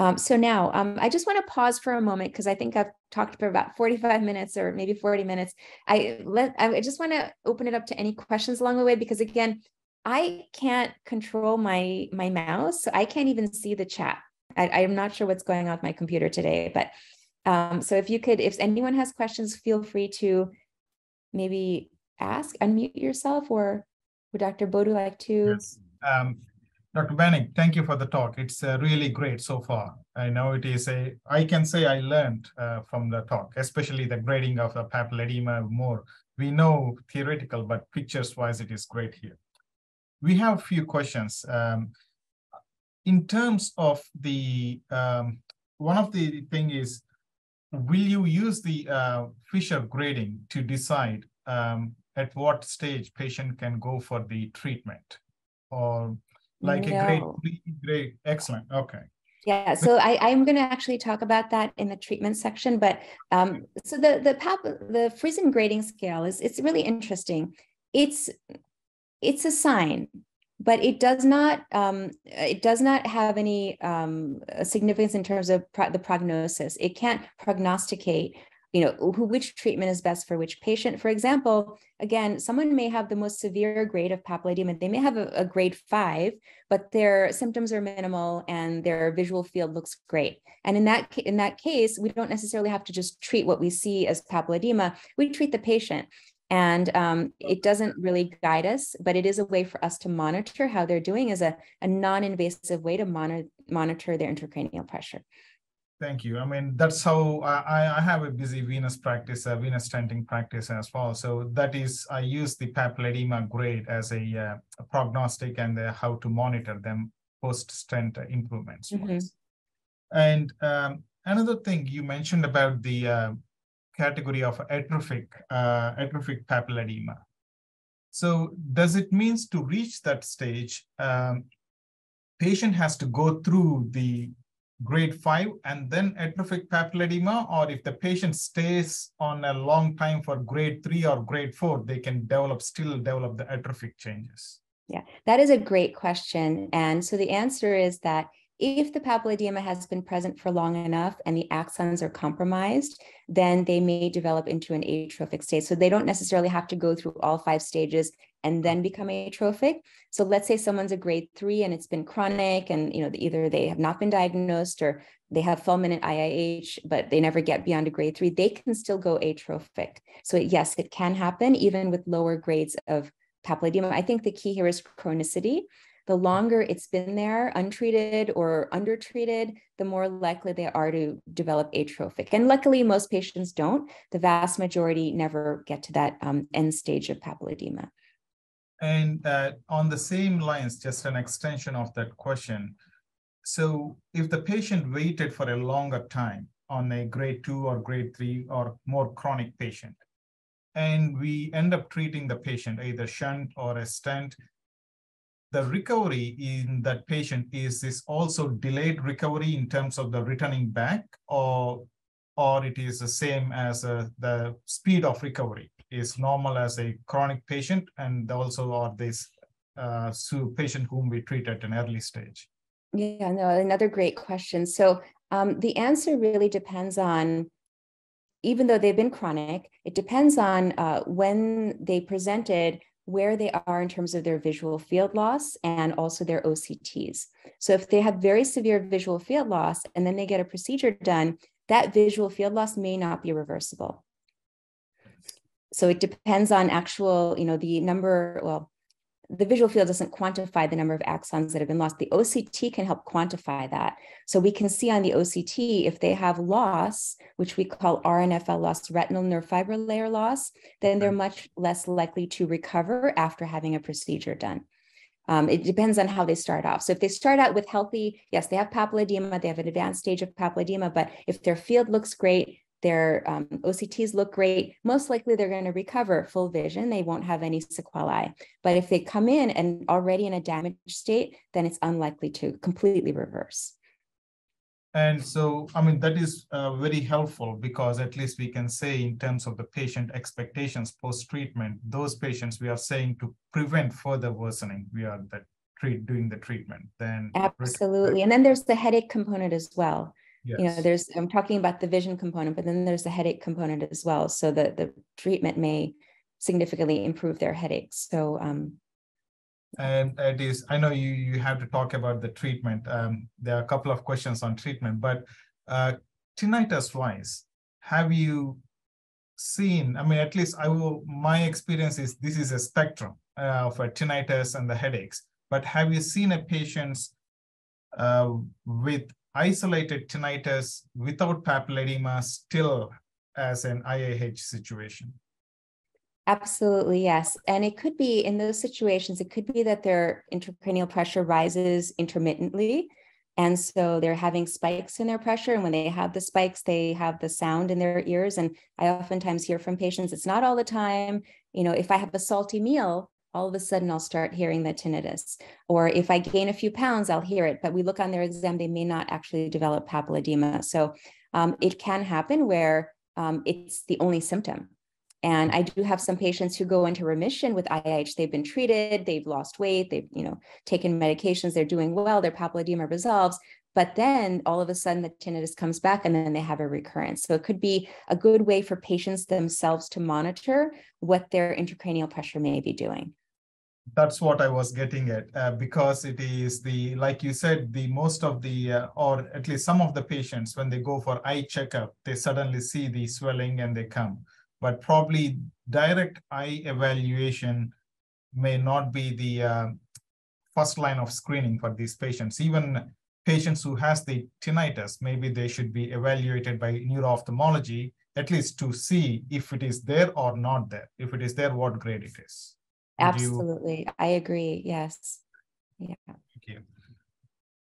Um, so now um, I just want to pause for a moment because I think I've talked for about forty-five minutes or maybe forty minutes. I let I just want to open it up to any questions along the way because again, I can't control my my mouse, so I can't even see the chat. I, I'm not sure what's going on with my computer today, but um, so if you could, if anyone has questions, feel free to maybe ask, unmute yourself, or would Doctor Boddu like to? Yes. Um... Doctor Banik, thank you for the talk. It's uh, really great so far. I know it is a, I can say I learned uh, from the talk, especially the grading of the papillary edema more. We know theoretical, but pictures wise, it is great here. We have a few questions. Um, in terms of the, um, one of the thing is, will you use the uh, Fisher grading to decide um, at what stage patient can go for the treatment? Or like no. a grade three, grade, excellent, okay. Yeah, so I, I'm gonna actually talk about that in the treatment section, but um, so the the, pap, the Frisén grading scale is, it's really interesting. It's, it's a sign, but it does not, um, it does not have any um, significance in terms of pro the prognosis. It can't prognosticate, you know, who, which treatment is best for which patient. For example, again, someone may have the most severe grade of papillary edema. They may have a, a grade five, but their symptoms are minimal and their visual field looks great. And in that, in that case, we don't necessarily have to just treat what we see as papillary edema. We treat the patient. And um, it doesn't really guide us, but it is a way for us to monitor how they're doing as a, a non-invasive way to monitor, monitor their intracranial pressure. Thank you. I mean, that's how I, I have a busy venous practice, a venous stenting practice as well. So that is, I use the papillary edema grade as a, uh, a prognostic and the, how to monitor them post-stent improvements. Mm-hmm. And um, another thing you mentioned about the uh, category of atrophic, uh, atrophic papillary edema. So does it mean to reach that stage, um, patient has to go through the grade five and then atrophic papillary edema, or if the patient stays on a long time for grade three or grade four, they can develop, still develop the atrophic changes? Yeah, that is a great question. And so the answer is that if the papillary edema has been present for long enough and the axons are compromised, then they may develop into an atrophic state. So they don't necessarily have to go through all five stages and then become atrophic. So let's say someone's a grade three and it's been chronic and, you know, either they have not been diagnosed or they have fulminant I I H, but they never get beyond a grade three, they can still go atrophic. So yes, it can happen even with lower grades of papillary edema. I think the key here is chronicity. The longer it's been there, untreated or undertreated, the more likely they are to develop atrophic. And luckily, most patients don't. The vast majority never get to that um, end stage of papillary edema. And uh, on the same lines, just an extension of that question. So if the patient waited for a longer time on a grade two or grade three or more chronic patient, and we end up treating the patient, either shunt or a stent. The recovery in that patient is this also delayed recovery in terms of the returning back, or, or it is the same as uh, the speed of recovery is normal as a chronic patient, and also are this uh, patient whom we treat at an early stage. Yeah, no, another great question. So um, the answer really depends on, even though they've been chronic, it depends on uh, when they presented, where they are in terms of their visual field loss and also their O C Ts. So if they have very severe visual field loss and then they get a procedure done, that visual field loss may not be reversible. So it depends on actual, you know, the number, well, the visual field doesn't quantify the number of axons that have been lost. The O C T can help quantify that. So we can see on the O C T if they have loss, which we call R N F L loss, retinal nerve fiber layer loss, then they're much less likely to recover after having a procedure done. Um, it depends on how they start off. So if they start out with healthy, yes, they have papilledema, they have an advanced stage of papilledema, but if their field looks great, their um, O C Ts look great, most likely they're going to recover full vision. They won't have any sequelae. But if they come in and already in a damaged state, then it's unlikely to completely reverse. And so, I mean, that is uh, very helpful, because at least we can say in terms of the patient expectations post-treatment, those patients we are saying to prevent further worsening. We are the treat, doing the treatment. Then absolutely. And then there's the headache component as well. Yes. You know, there's, I'm talking about the vision component, but then there's the headache component as well. So the, the treatment may significantly improve their headaches. So, um, and it is, I know you, you have to talk about the treatment. Um, there are a couple of questions on treatment, but uh, tinnitus wise, have you seen, I mean, at least I will, my experience is this is a spectrum uh, for tinnitus and the headaches, but have you seen a patient's uh, with isolated tinnitus without papilledema still as an I I H situation? Absolutely, yes. And it could be in those situations, it could be that their intracranial pressure rises intermittently. And so they're having spikes in their pressure. And when they have the spikes, they have the sound in their ears. And I oftentimes hear from patients, it's not all the time. You know, if I have a salty meal, all of a sudden I'll start hearing the tinnitus. Or if I gain a few pounds, I'll hear it. But we look on their exam, they may not actually develop papilledema. So um, it can happen where um, it's the only symptom. And I do have some patients who go into remission with I I H. They've been treated, they've lost weight, they've you know taken medications, they're doing well, their papilledema resolves. But then all of a sudden the tinnitus comes back and then they have a recurrence. So it could be a good way for patients themselves to monitor what their intracranial pressure may be doing. That's what I was getting at, uh, because it is the, like you said, the most of the, uh, or at least some of the patients, when they go for eye checkup, they suddenly see the swelling and they come. But probably direct eye evaluation may not be the uh, first line of screening for these patients. Even patients who has the tinnitus, maybe they should be evaluated by neuro-ophthalmology, at least to see if it is there or not there. If it is there, what grade it is. Absolutely. You... I agree. Yes. Yeah. Thank you.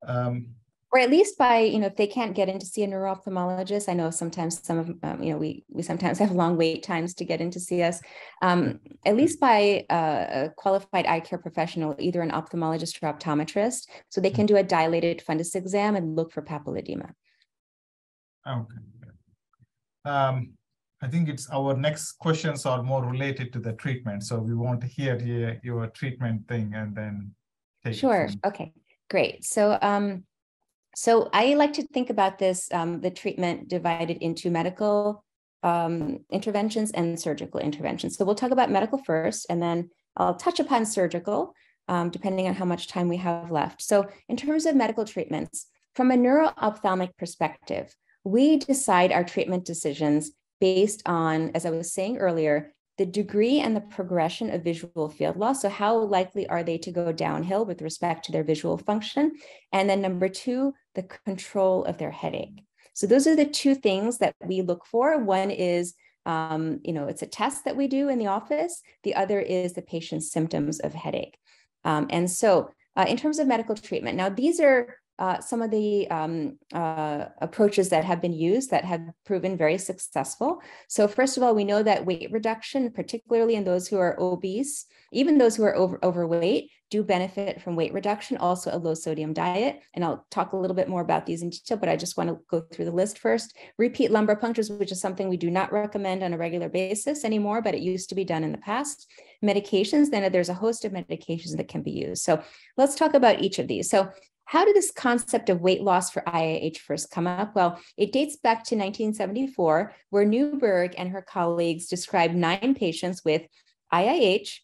Um, or at least by, you know, if they can't get in to see a neuro-ophthalmologist, I know sometimes some of, um, you know, we, we sometimes have long wait times to get in to see us, um, at least by uh, a qualified eye care professional, either an ophthalmologist or optometrist, so they can do a dilated fundus exam and look for papilledema. Okay. Um, I think it's our next questions are more related to the treatment. So we want to hear your, your treatment thing and then take it. Sure. Okay, great. So, um, so I like to think about this, um, the treatment divided into medical um, interventions and surgical interventions. So we'll talk about medical first, and then I'll touch upon surgical, um, depending on how much time we have left. So in terms of medical treatments, from a neuro-ophthalmic perspective, we decide our treatment decisions based on, as I was saying earlier, the degree and the progression of visual field loss. So how likely are they to go downhill with respect to their visual function? And then number two, the control of their headache. So those are the two things that we look for. One is, um, you know, it's a test that we do in the office. The other is the patient's symptoms of headache. Um, and so uh, in terms of medical treatment, now these are uh, some of the um, uh, approaches that have been used that have proven very successful. So first of all, we know that weight reduction, particularly in those who are obese, even those who are over, overweight, do benefit from weight reduction, also a low sodium diet. And I'll talk a little bit more about these in detail, but I just want to go through the list first. Repeat lumbar punctures, which is something we do not recommend on a regular basis anymore, but it used to be done in the past. Medications, then there's a host of medications that can be used. So let's talk about each of these. So how did this concept of weight loss for I I H first come up? Well, it dates back to nineteen seventy-four, where Newberg and her colleagues described nine patients with I I H,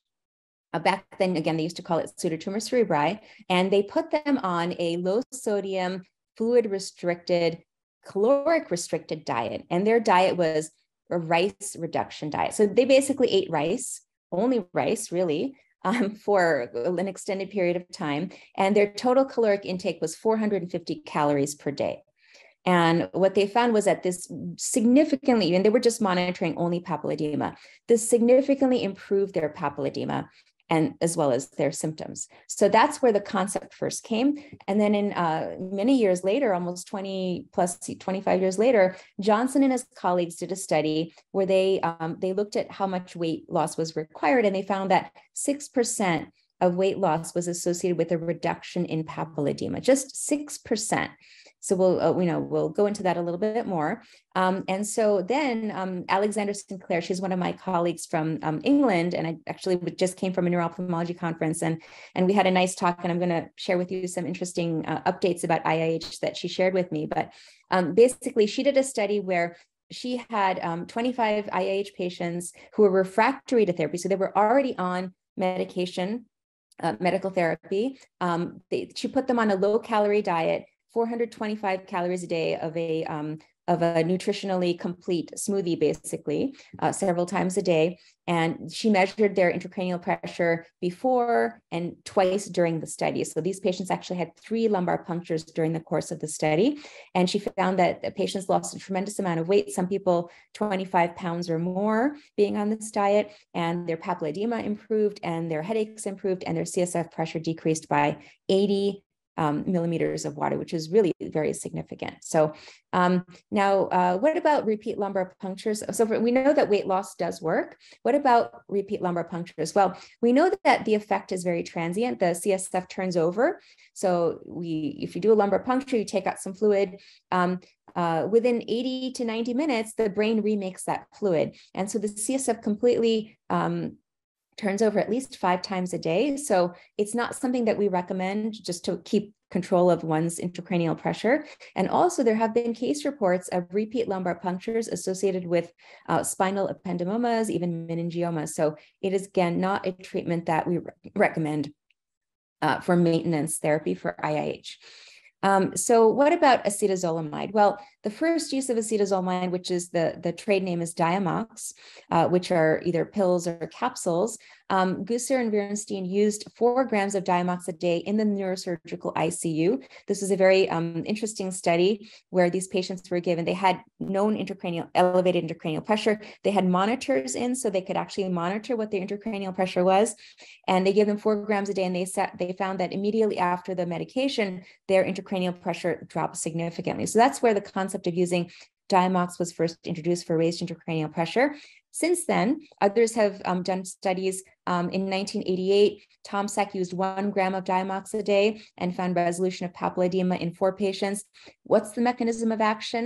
Uh, back then, again, they used to call it pseudotumor cerebri, and they put them on a low sodium, fluid restricted, caloric restricted diet. And their diet was a rice reduction diet. So they basically ate rice, only rice really, um, for an extended period of time. And their total caloric intake was four hundred fifty calories per day. And what they found was that this significantly, and they were just monitoring only papilledema, this significantly improved their papilledema, and as well as their symptoms. So that's where the concept first came. And then in uh, many years later, almost twenty plus twenty-five years later, Johnson and his colleagues did a study where they, um, they looked at how much weight loss was required. And they found that six percent of weight loss was associated with a reduction in papilledema, just six percent. So we'll, uh, you know, we'll go into that a little bit more. Um, and so then um, Alexander Sinclair, she's one of my colleagues from um, England, and I actually just came from a neuroophthalmology conference, and, and we had a nice talk, and I'm going to share with you some interesting uh, updates about I I H that she shared with me. But um, basically, she did a study where she had um, twenty-five I I H patients who were refractory to therapy. So they were already on medication, uh, medical therapy. Um, they, she put them on a low-calorie diet, four hundred twenty-five calories a day of a um, of a nutritionally complete smoothie, basically, uh, several times a day. And she measured their intracranial pressure before and twice during the study. So these patients actually had three lumbar punctures during the course of the study. And she found that the patients lost a tremendous amount of weight, some people twenty-five pounds or more being on this diet, and their papilledema improved, and their headaches improved, and their C S F pressure decreased by eighty Um, millimeters of water, which is really very significant. So um, now, uh, what about repeat lumbar punctures? So for, we know that weight loss does work. What about repeat lumbar punctures? Well, we know that the effect is very transient. The C S F turns over. So we, if you do a lumbar puncture, you take out some fluid. Um, uh, within eighty to ninety minutes, the brain remakes that fluid. And so the C S F completely um, turns over at least five times a day. So it's not something that we recommend just to keep control of one's intracranial pressure. And also there have been case reports of repeat lumbar punctures associated with uh, spinal ependymomas, even meningiomas. So it is, again, not a treatment that we re recommend uh, for maintenance therapy for I I H. Um, so what about acetazolamide? Well, the first use of acetazolamide, which is the, the trade name is Diamox, uh, which are either pills or capsules, um, Gusser and Wierenstein used four grams of Diamox a day in the neurosurgical I C U. This was a very um, interesting study where these patients were given, they had known intracranial, elevated intracranial pressure. They had monitors in, so they could actually monitor what their intracranial pressure was. And they gave them four grams a day, and they, sat, they found that immediately after the medication, their intracranial pressure dropped significantly. So that's where the concept of using Diamox was first introduced for raised intracranial pressure. Since then, others have um, done studies. Um, in nineteen eighty-eight, Tomczak used one gram of Diamox a day and found resolution of papilledema in four patients. What's the mechanism of action?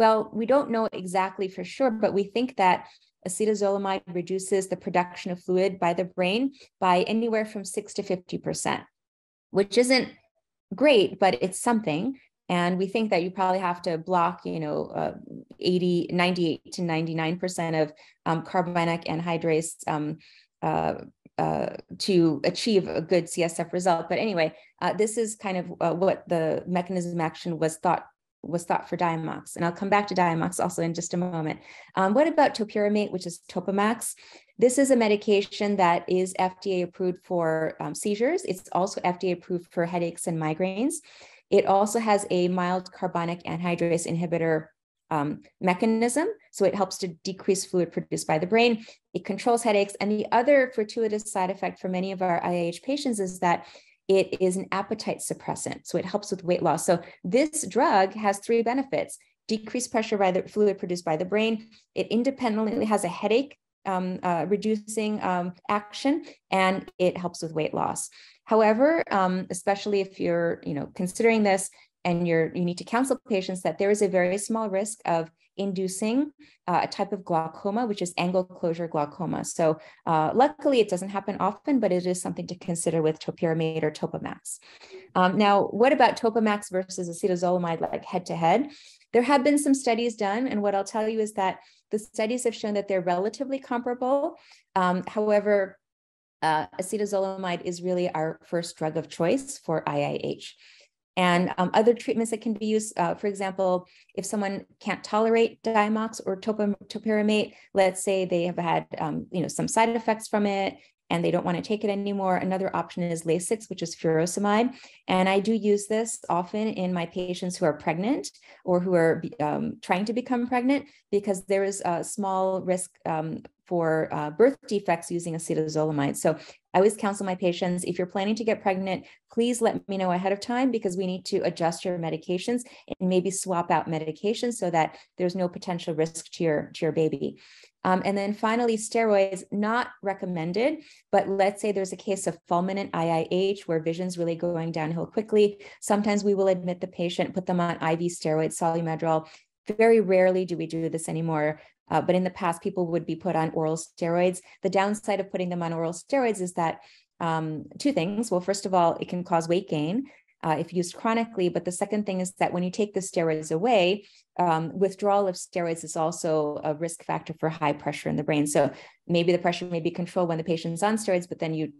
Well, we don't know exactly for sure, but we think that acetazolamide reduces the production of fluid by the brain by anywhere from six to fifty percent, which isn't great, but it's something. And we think that you probably have to block, you know, uh, eighty, ninety-eight to ninety-nine percent of um, carbonic anhydrase um, uh, uh, to achieve a good C S F result. But anyway, uh, this is kind of uh, what the mechanism action was thought was thought for Diamox. And I'll come back to Diamox also in just a moment. Um, what about topiramate, which is Topamax? This is a medication that is F D A approved for um, seizures. It's also F D A approved for headaches and migraines. It also has a mild carbonic anhydrase inhibitor um, mechanism. So it helps to decrease fluid produced by the brain. It controls headaches. And the other fortuitous side effect for many of our I I H patients is that It is an appetite suppressant, so it helps with weight loss. So this drug has three benefits: decreased pressure by the fluid produced by the brain, it independently has a headache um, uh, reducing um, action, and it helps with weight loss. However, um, especially if you're you know, considering this and you're, you need to counsel patients that there is a very small risk of inducing uh, a type of glaucoma, which is angle closure glaucoma. So uh, luckily it doesn't happen often, but it is something to consider with topiramate or Topamax. Um, now, what about Topamax versus acetazolamide, like head to head? There have been some studies done, and what I'll tell you is that the studies have shown that they're relatively comparable. Um, however, uh, acetazolamide is really our first drug of choice for I I H. And um, other treatments that can be used, uh, for example, if someone can't tolerate Diamox or topiramate, let's say they have had um, you know, some side effects from it and they don't want to take it anymore, another option is Lasix, which is furosemide. And I do use this often in my patients who are pregnant or who are um, trying to become pregnant, because there is a small risk um, for uh, birth defects using acetazolamide. So I always counsel my patients, if you're planning to get pregnant, please let me know ahead of time, because we need to adjust your medications and maybe swap out medications so that there's no potential risk to your, to your baby. Um, and then finally, steroids, not recommended, but let's say there's a case of fulminant I I H where vision's really going downhill quickly. Sometimes we will admit the patient, put them on I V steroids, solumedrol. Very rarely do we do this anymore. Uh, but in the past, people would be put on oral steroids. The downside of putting them on oral steroids is that um, two things. Well, first of all, it can cause weight gain uh, if used chronically. But the second thing is that when you take the steroids away, um, withdrawal of steroids is also a risk factor for high pressure in the brain. So maybe the pressure may be controlled when the patient's on steroids, but then you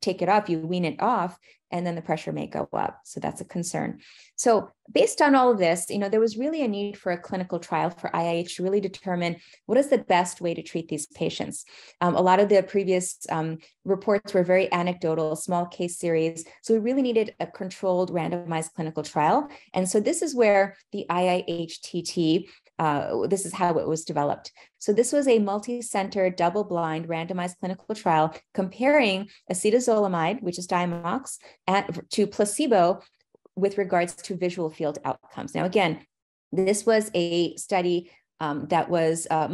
take it off, you wean it off, and then the pressure may go up. So that's a concern. So based on all of this, you know, there was really a need for a clinical trial for I I H to really determine what is the best way to treat these patients. Um, a lot of the previous um, reports were very anecdotal, small case series. So we really needed a controlled randomized clinical trial. And so this is where the I I H T T, Uh, this is how it was developed. So this was a multi-center, double-blind, randomized clinical trial comparing acetazolamide, which is Diamox, at, to placebo with regards to visual field outcomes. Now, again, this was a study um, that was uh,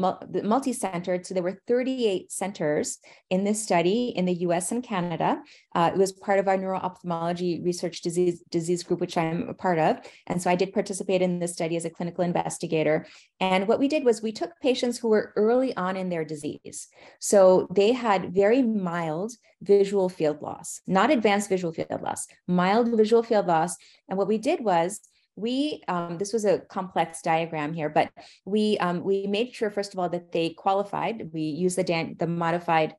multi-centered. So there were thirty-eight centers in this study in the U S and Canada. Uh, it was part of our neuro-ophthalmology research disease, disease group, which I'm a part of. And so I did participate in this study as a clinical investigator. And what we did was we took patients who were early on in their disease. So they had very mild visual field loss, not advanced visual field loss, mild visual field loss. And what we did was We, um, this was a complex diagram here, but we um, we made sure, first of all, that they qualified. We used the, Dan the modified,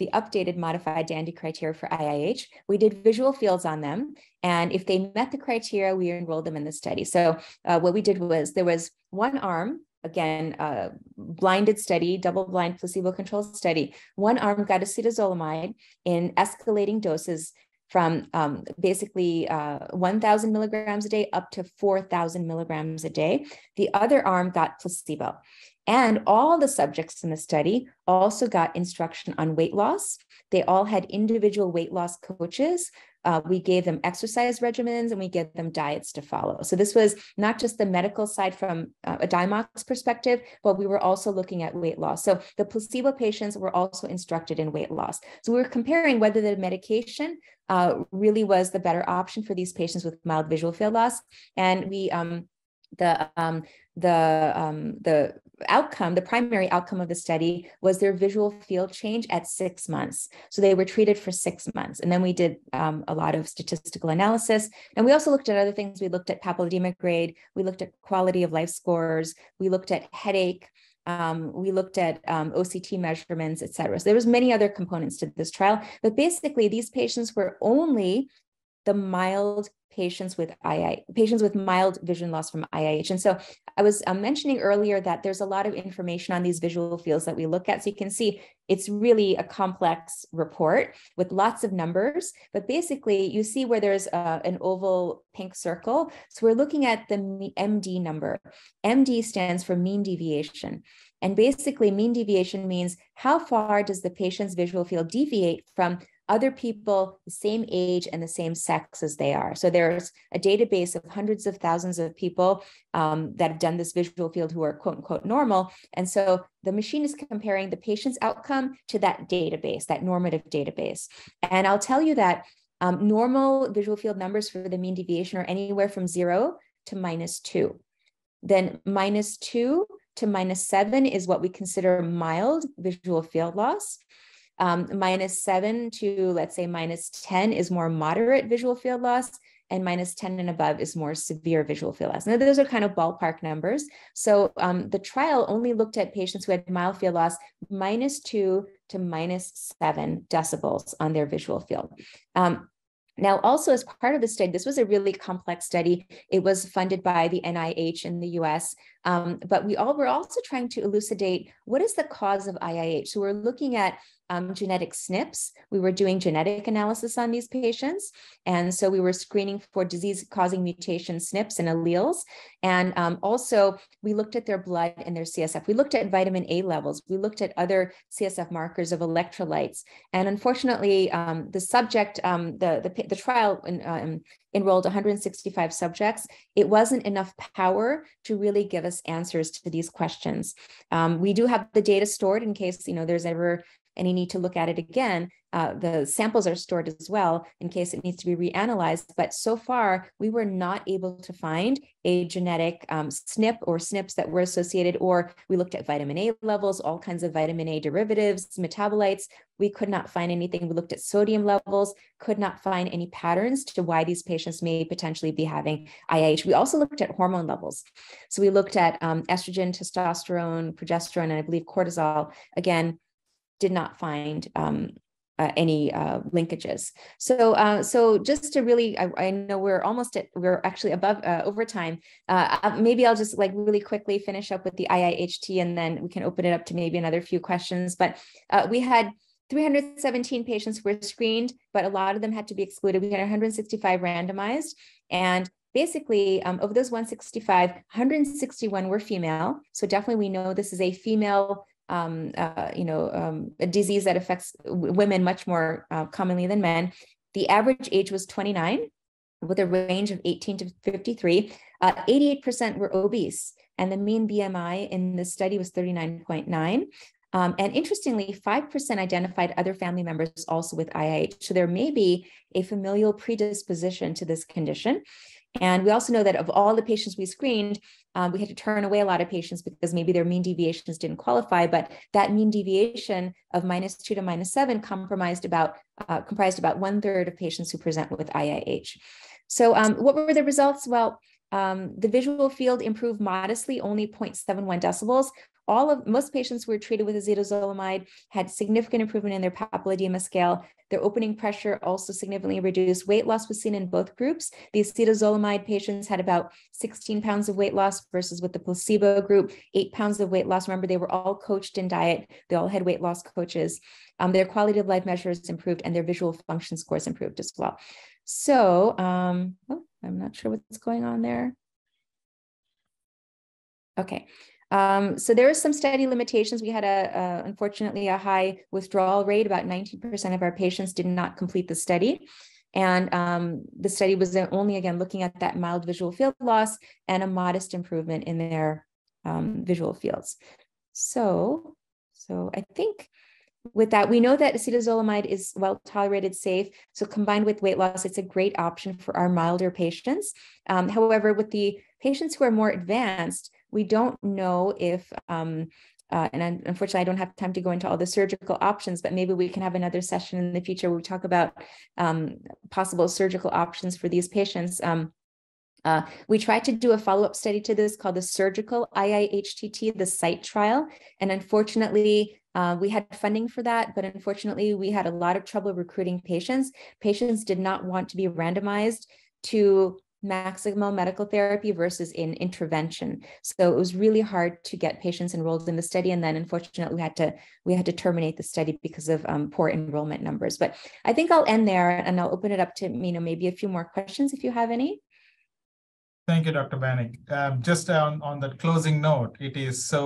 the updated modified Dandy criteria for I I H. We did visual fields on them. And if they met the criteria, we enrolled them in the study. So uh, what we did was there was one arm, again, uh, blinded study, double-blind placebo-controlled study. One arm got acetazolamide in escalating doses from um, basically uh, one thousand milligrams a day up to four thousand milligrams a day. The other arm got placebo. And all the subjects in the study also got instruction on weight loss. They all had individual weight loss coaches. Uh, we gave them exercise regimens and we gave them diets to follow. So this was not just the medical side from uh, a Diamox perspective, but we were also looking at weight loss. So the placebo patients were also instructed in weight loss. So we were comparing whether the medication uh, really was the better option for these patients with mild visual field loss. And we, um, the, um, the, um, the outcome, the primary outcome of the study was their visual field change at six months. So they were treated for six months. And then we did um, a lot of statistical analysis. And we also looked at other things. We looked at papillodemic grade. We looked at quality of life scores. We looked at headache. Um, we looked at um, O C T measurements, et cetera. So there was many other components to this trial. But basically, these patients were only the mild patients with I I patients with mild vision loss from I I H. And so I was uh, mentioning earlier that there's a lot of information on these visual fields that we look at. So you can see it's really a complex report with lots of numbers, but basically you see where there's uh, an oval pink circle. So we're looking at the M D number. M D stands for mean deviation. And basically mean deviation means how far does the patient's visual field deviate from other people the same age and the same sex as they are. So there's a database of hundreds of thousands of people um, that have done this visual field who are quote unquote normal. And so the machine is comparing the patient's outcome to that database, that normative database. And I'll tell you that um, normal visual field numbers for the mean deviation are anywhere from zero to minus two. Then minus two to minus seven is what we consider mild visual field loss. Um, minus seven to, let's say, minus ten is more moderate visual field loss, and minus ten and above is more severe visual field loss. Now, those are kind of ballpark numbers. So um, the trial only looked at patients who had mild field loss minus two to minus seven decibels on their visual field. Um, Now, also as part of the study, this was a really complex study. It was funded by the N I H in the U S, um, but we all were also trying to elucidate what is the cause of I I H. So we're looking at um, genetic S N Ps. We were doing genetic analysis on these patients. And so we were screening for disease-causing mutation S N Ps and alleles. And um, also we looked at their blood and their C S F. We looked at vitamin A levels. We looked at other C S F markers of electrolytes. And unfortunately, um, the subject, um, the, the The trial um, enrolled one hundred sixty-five subjects. It wasn't enough power to really give us answers to these questions. Um, we do have the data stored in case, you know, there's ever any need to look at it again. Uh, the samples are stored as well in case it needs to be reanalyzed. But so far, we were not able to find a genetic um, S N P or S N Ps that were associated, or we looked at vitamin A levels, all kinds of vitamin A derivatives, metabolites. We could not find anything. We looked at sodium levels, could not find any patterns to why these patients may potentially be having I I H. We also looked at hormone levels. So we looked at um, estrogen, testosterone, progesterone, and I believe cortisol. Again, did not find um, uh, any uh, linkages. So, uh, so just to really, I, I know we're almost at, we're actually above uh, over time. Uh, maybe I'll just like really quickly finish up with the I I H T, and then we can open it up to maybe another few questions. But uh, we had three hundred seventeen patients were screened, but a lot of them had to be excluded. We had one hundred sixty-five randomized, and basically, um, of those one hundred sixty-five, one hundred sixty-one were female. So definitely, we know this is a female. Um, uh, you know, um, a disease that affects women much more uh, commonly than men. The average age was twenty-nine, with a range of eighteen to fifty-three. Uh, eighty-eight percent were obese, and the mean B M I in this study was thirty-nine point nine. Um, and interestingly, five percent identified other family members also with I I H. So there may be a familial predisposition to this condition. And we also know that of all the patients we screened, um, we had to turn away a lot of patients because maybe their mean deviations didn't qualify, but that mean deviation of minus two to minus seven compromised about, uh, comprised about one third of patients who present with I I H. So um, what were the results? Well, um, the visual field improved modestly, only zero point seven one decibels. All of most patients were treated with azathioprine, had significant improvement in their papilledema scale. Their opening pressure also significantly reduced. Weight loss was seen in both groups. The acetazolamide patients had about sixteen pounds of weight loss versus with the placebo group, eight pounds of weight loss. Remember, they were all coached in diet. They all had weight loss coaches. Um, their quality of life measures improved and their visual function scores improved as well. So um, oh, I'm not sure what's going on there. Okay. Um, so there are some study limitations. We had, a, a, unfortunately, a high withdrawal rate. About nineteen percent of our patients did not complete the study. And um, the study was only, again, looking at that mild visual field loss and a modest improvement in their um, visual fields. So, so I think with that, we know that acetazolamide is well-tolerated, safe. So combined with weight loss, it's a great option for our milder patients. Um, however, with the patients who are more advanced, we don't know if, um, uh, and unfortunately I don't have time to go into all the surgical options, but maybe we can have another session in the future where we talk about um, possible surgical options for these patients. Um, uh, we tried to do a follow-up study to this called the surgical I I H T T, the CITE trial. And unfortunately, Uh, we had funding for that, but unfortunately, we had a lot of trouble recruiting patients. Patients did not want to be randomized to maximal medical therapy versus in intervention. So it was really hard to get patients enrolled in the study. And then unfortunately, we had to, we had to terminate the study because of um, poor enrollment numbers. But I think I'll end there and I'll open it up to, you know, maybe a few more questions if you have any. Thank you, Doctor Banik. Um, just on, on that closing note, it is so...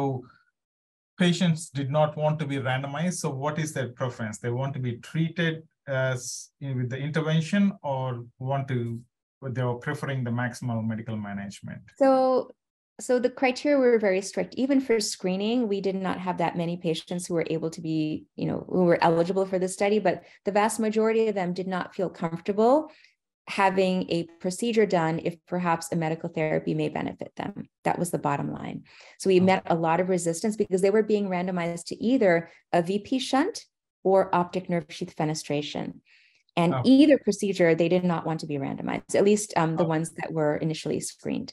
Patients did not want to be randomized. So what is their preference? They want to be treated as in with the intervention, or want to, they were preferring the maximal medical management? So, so the criteria were very strict. Even for screening, we did not have that many patients who were able to be, you know, who were eligible for the study, but the vast majority of them did not feel comfortable having a procedure done if perhaps a medical therapy may benefit them. That was the bottom line. So we met a lot of resistance because they were being randomized to either a V P shunt or optic nerve sheath fenestration. And oh. either procedure, they did not want to be randomized, at least um, the oh. ones that were initially screened.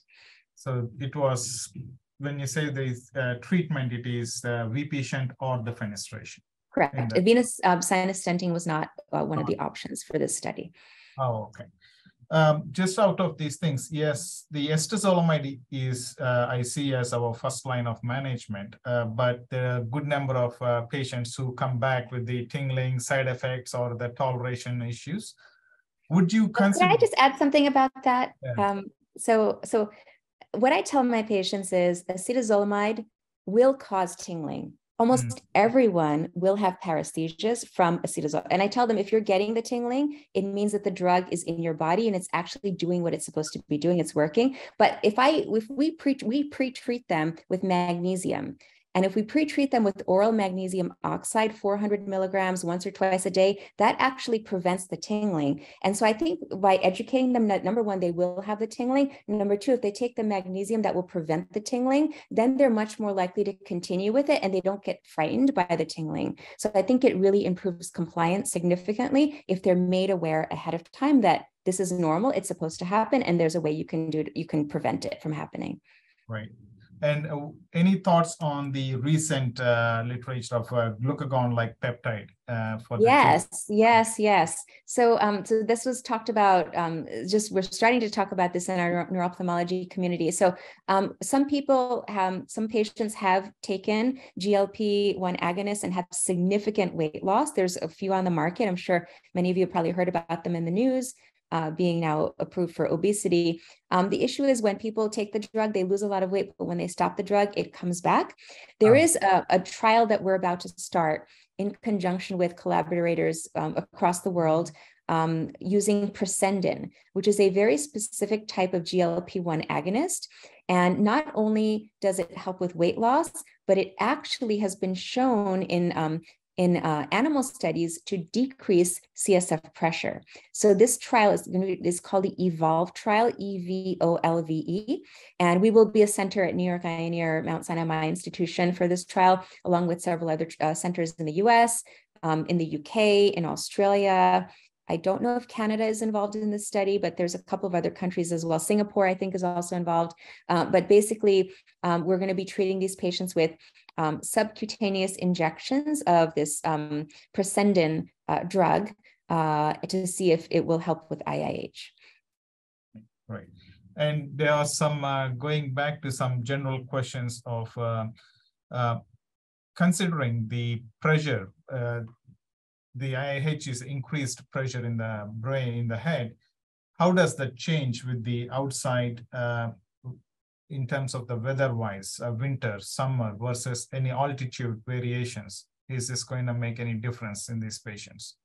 So it was, when you say the uh, treatment, it is uh, V P shunt or the fenestration. Correct. The venous uh, sinus stenting was not uh, one oh. of the options for this study. Oh, okay. Um, just out of these things, yes, the estesolomide is, uh, I see as our first line of management, uh, but there are a good number of uh, patients who come back with the tingling side effects or the toleration issues. Would you consider- Can I just add something about that? Yeah. Um, so, so what I tell my patients is acetazolamide will cause tingling. Almost mm. everyone will have paresthesias from acetazolamide. And I tell them, if you're getting the tingling, it means that the drug is in your body and it's actually doing what it's supposed to be doing. It's working. But if I, if we pre, we pre-treat them with magnesium, and if we pre-treat them with oral magnesium oxide, four hundred milligrams once or twice a day, that actually prevents the tingling. And so I think by educating them that, number one, they will have the tingling. Number two, if they take the magnesium that will prevent the tingling, then they're much more likely to continue with it and they don't get frightened by the tingling. So I think it really improves compliance significantly if they're made aware ahead of time that this is normal, it's supposed to happen, and there's a way you can do it, you can prevent it from happening. Right. And uh, any thoughts on the recent uh, literature of uh, glucagon-like peptide? Uh, for the yes, treatment? yes, yes. So, um, so this was talked about. Um, just we're starting to talk about this in our neuro-ophthalmology community. So, um, some people, have, some patients have taken G L P one agonists and have significant weight loss. There's a few on the market. I'm sure many of you have probably heard about them in the news. Uh, being now approved for obesity. Um, the issue is when people take the drug, they lose a lot of weight, but when they stop the drug, it comes back. There is a, a trial that we're about to start in conjunction with collaborators um, across the world um, using Presendin, which is a very specific type of G L P one agonist. And not only does it help with weight loss, but it actually has been shown in um, in uh, animal studies to decrease C S F pressure. So this trial is, is called the EVOLVE trial, E V O L V E. And we will be a center at New York Eye and Ear Mount Sinai My Institution for this trial, along with several other uh, centers in the U S, um, in the U K, in Australia. I don't know if Canada is involved in this study, but there's a couple of other countries as well. Singapore, I think, is also involved. Uh, but basically, um, we're going to be treating these patients with um, subcutaneous injections of this um, Presendin uh, drug uh, to see if it will help with I I H. Right. And there are some, uh, going back to some general questions of uh, uh, considering the pressure, uh, the I I H is increased pressure in the brain, in the head. How does that change with the outside uh, in terms of the weather-wise, uh, winter, summer versus any altitude variations? Is this going to make any difference in these patients?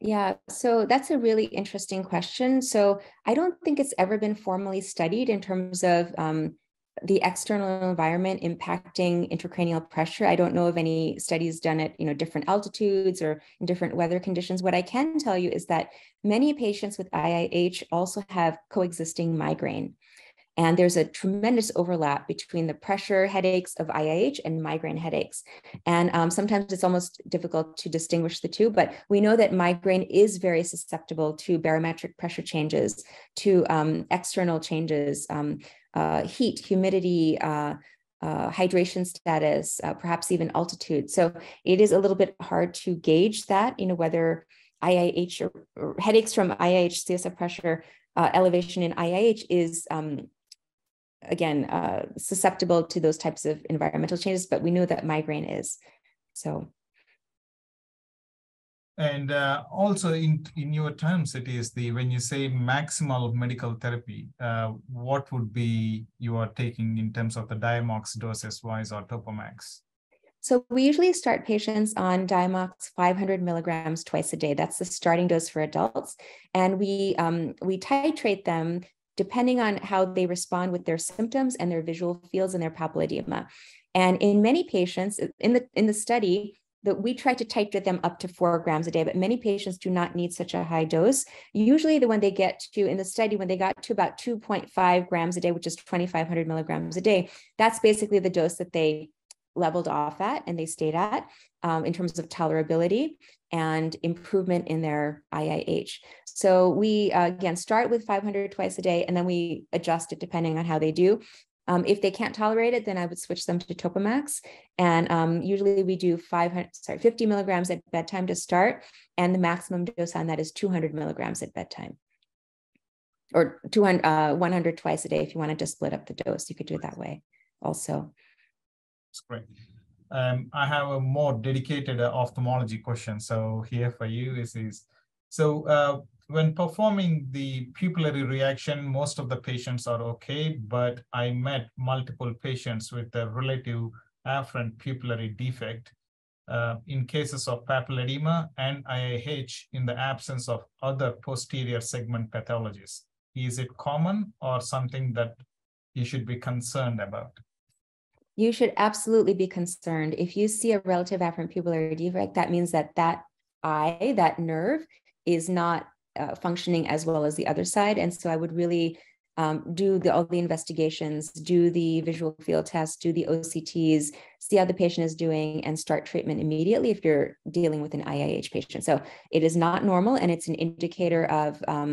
Yeah, so that's a really interesting question. So I don't think it's ever been formally studied in terms of um, the external environment impacting intracranial pressure. I don't know of any studies done at, you know, different altitudes or in different weather conditions. What I can tell you is that many patients with I I H also have coexisting migraine. And there's a tremendous overlap between the pressure headaches of I I H and migraine headaches. And um, sometimes it's almost difficult to distinguish the two, but we know that migraine is very susceptible to barometric pressure changes, to um, external changes, um, Uh, heat, humidity, uh, uh, hydration status, uh, perhaps even altitude. So it is a little bit hard to gauge that, you know, whether I I H or, or headaches from I I H, C S F pressure, uh, elevation in I I H is, um, again, uh, susceptible to those types of environmental changes, but we know that migraine is, so. And uh, also in, in your terms, it is the, when you say maximal medical therapy, uh, what would be you are taking in terms of the Diamox doses wise or Topamax? So we usually start patients on Diamox five hundred milligrams twice a day. That's the starting dose for adults. And we, um, we titrate them depending on how they respond with their symptoms and their visual fields and their papilledema. And in many patients in the, in the study, that we try to titrate them up to four grams a day, but many patients do not need such a high dose. Usually the when they get to, in the study, when they got to about two point five grams a day, which is twenty-five hundred milligrams a day, that's basically the dose that they leveled off at and they stayed at um, in terms of tolerability and improvement in their I I H. So we, uh, again, start with five hundred twice a day, and then we adjust it depending on how they do. Um, if they can't tolerate it, then I would switch them to Topamax. And um, usually we do five hundred, sorry, fifty milligrams at bedtime to start. And the maximum dose on that is two hundred milligrams at bedtime, or two hundred, uh, one hundred twice a day. If you wanted to split up the dose, you could do it that way also. That's great. Um, I have a more dedicated uh, ophthalmology question. So here for you is, is so uh, when performing the pupillary reaction, most of the patients are okay, but I met multiple patients with a relative afferent pupillary defect uh, in cases of papilledema and I I H in the absence of other posterior segment pathologies. Is it common or something that you should be concerned about? You should absolutely be concerned. If you see a relative afferent pupillary defect, that means that that eye, that nerve is not Uh, functioning as well as the other side. And so I would really um, do the, all the investigations, do the visual field tests, do the O C Ts, see how the patient is doing, and start treatment immediately if you're dealing with an I I H patient. So it is not normal, and it's an indicator of um,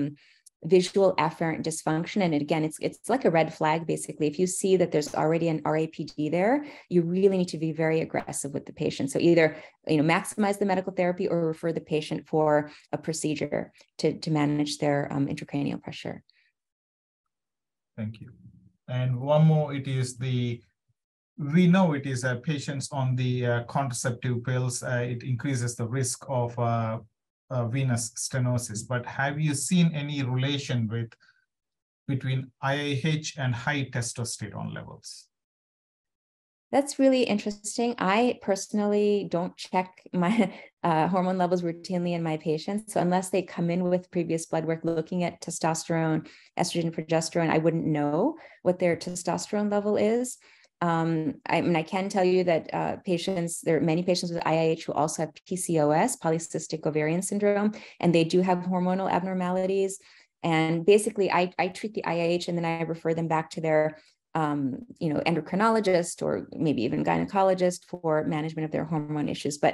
visual afferent dysfunction. And again, it's, it's like a red flag, basically. If you see that there's already an R A P D there, you really need to be very aggressive with the patient. So either, you know, maximize the medical therapy or refer the patient for a procedure to, to manage their um, intracranial pressure. Thank you. And one more, it is the, we know it is uh, patients on the uh, contraceptive pills, uh, it increases the risk of uh, Uh, venous stenosis, but have you seen any relation with between I I H and high testosterone levels? That's really interesting. I personally don't check my uh, hormone levels routinely in my patients. So unless they come in with previous blood work looking at testosterone, estrogen, progesterone, I wouldn't know what their testosterone level is. Um, I mean, I can tell you that uh, patients, there are many patients with I I H who also have P C O S, polycystic ovarian syndrome, and they do have hormonal abnormalities. And basically, I, I treat the I I H, and then I refer them back to their um, you know, endocrinologist or maybe even gynecologist for management of their hormone issues. But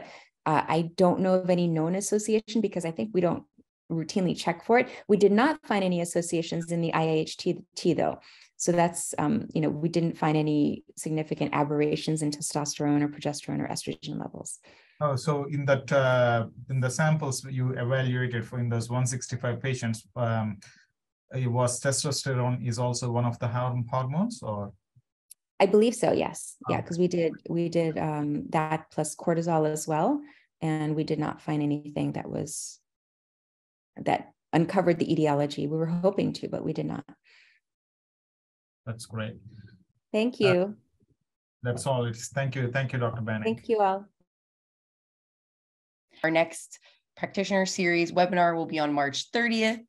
uh, I don't know of any known association, because I think we don't routinely check for it. We did not find any associations in the I I H T T, though. So that's, um, you know, we didn't find any significant aberrations in testosterone or progesterone or estrogen levels. Oh, so in that, uh, in the samples you evaluated for in those one sixty-five patients, um, it was testosterone is also one of the hormones, or? I believe so, yes. Yeah, because we did, we did um, that plus cortisol as well. And we did not find anything that was, that uncovered the etiology. We were hoping to, but we did not. That's great. Thank you. Uh, that's all. It's thank you. Thank you, Doctor Banik. Thank you all. Our next practitioner series webinar will be on March thirtieth,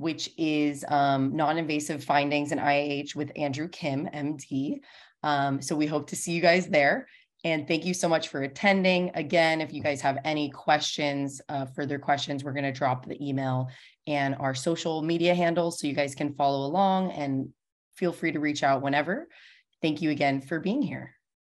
which is um, non-invasive findings in I I H with Andrew Kim, M D. Um, so we hope to see you guys there. And thank you so much for attending. Again, if you guys have any questions, uh, further questions, we're going to drop the email and our social media handles so you guys can follow along, and feel free to reach out whenever. Thank you again for being here.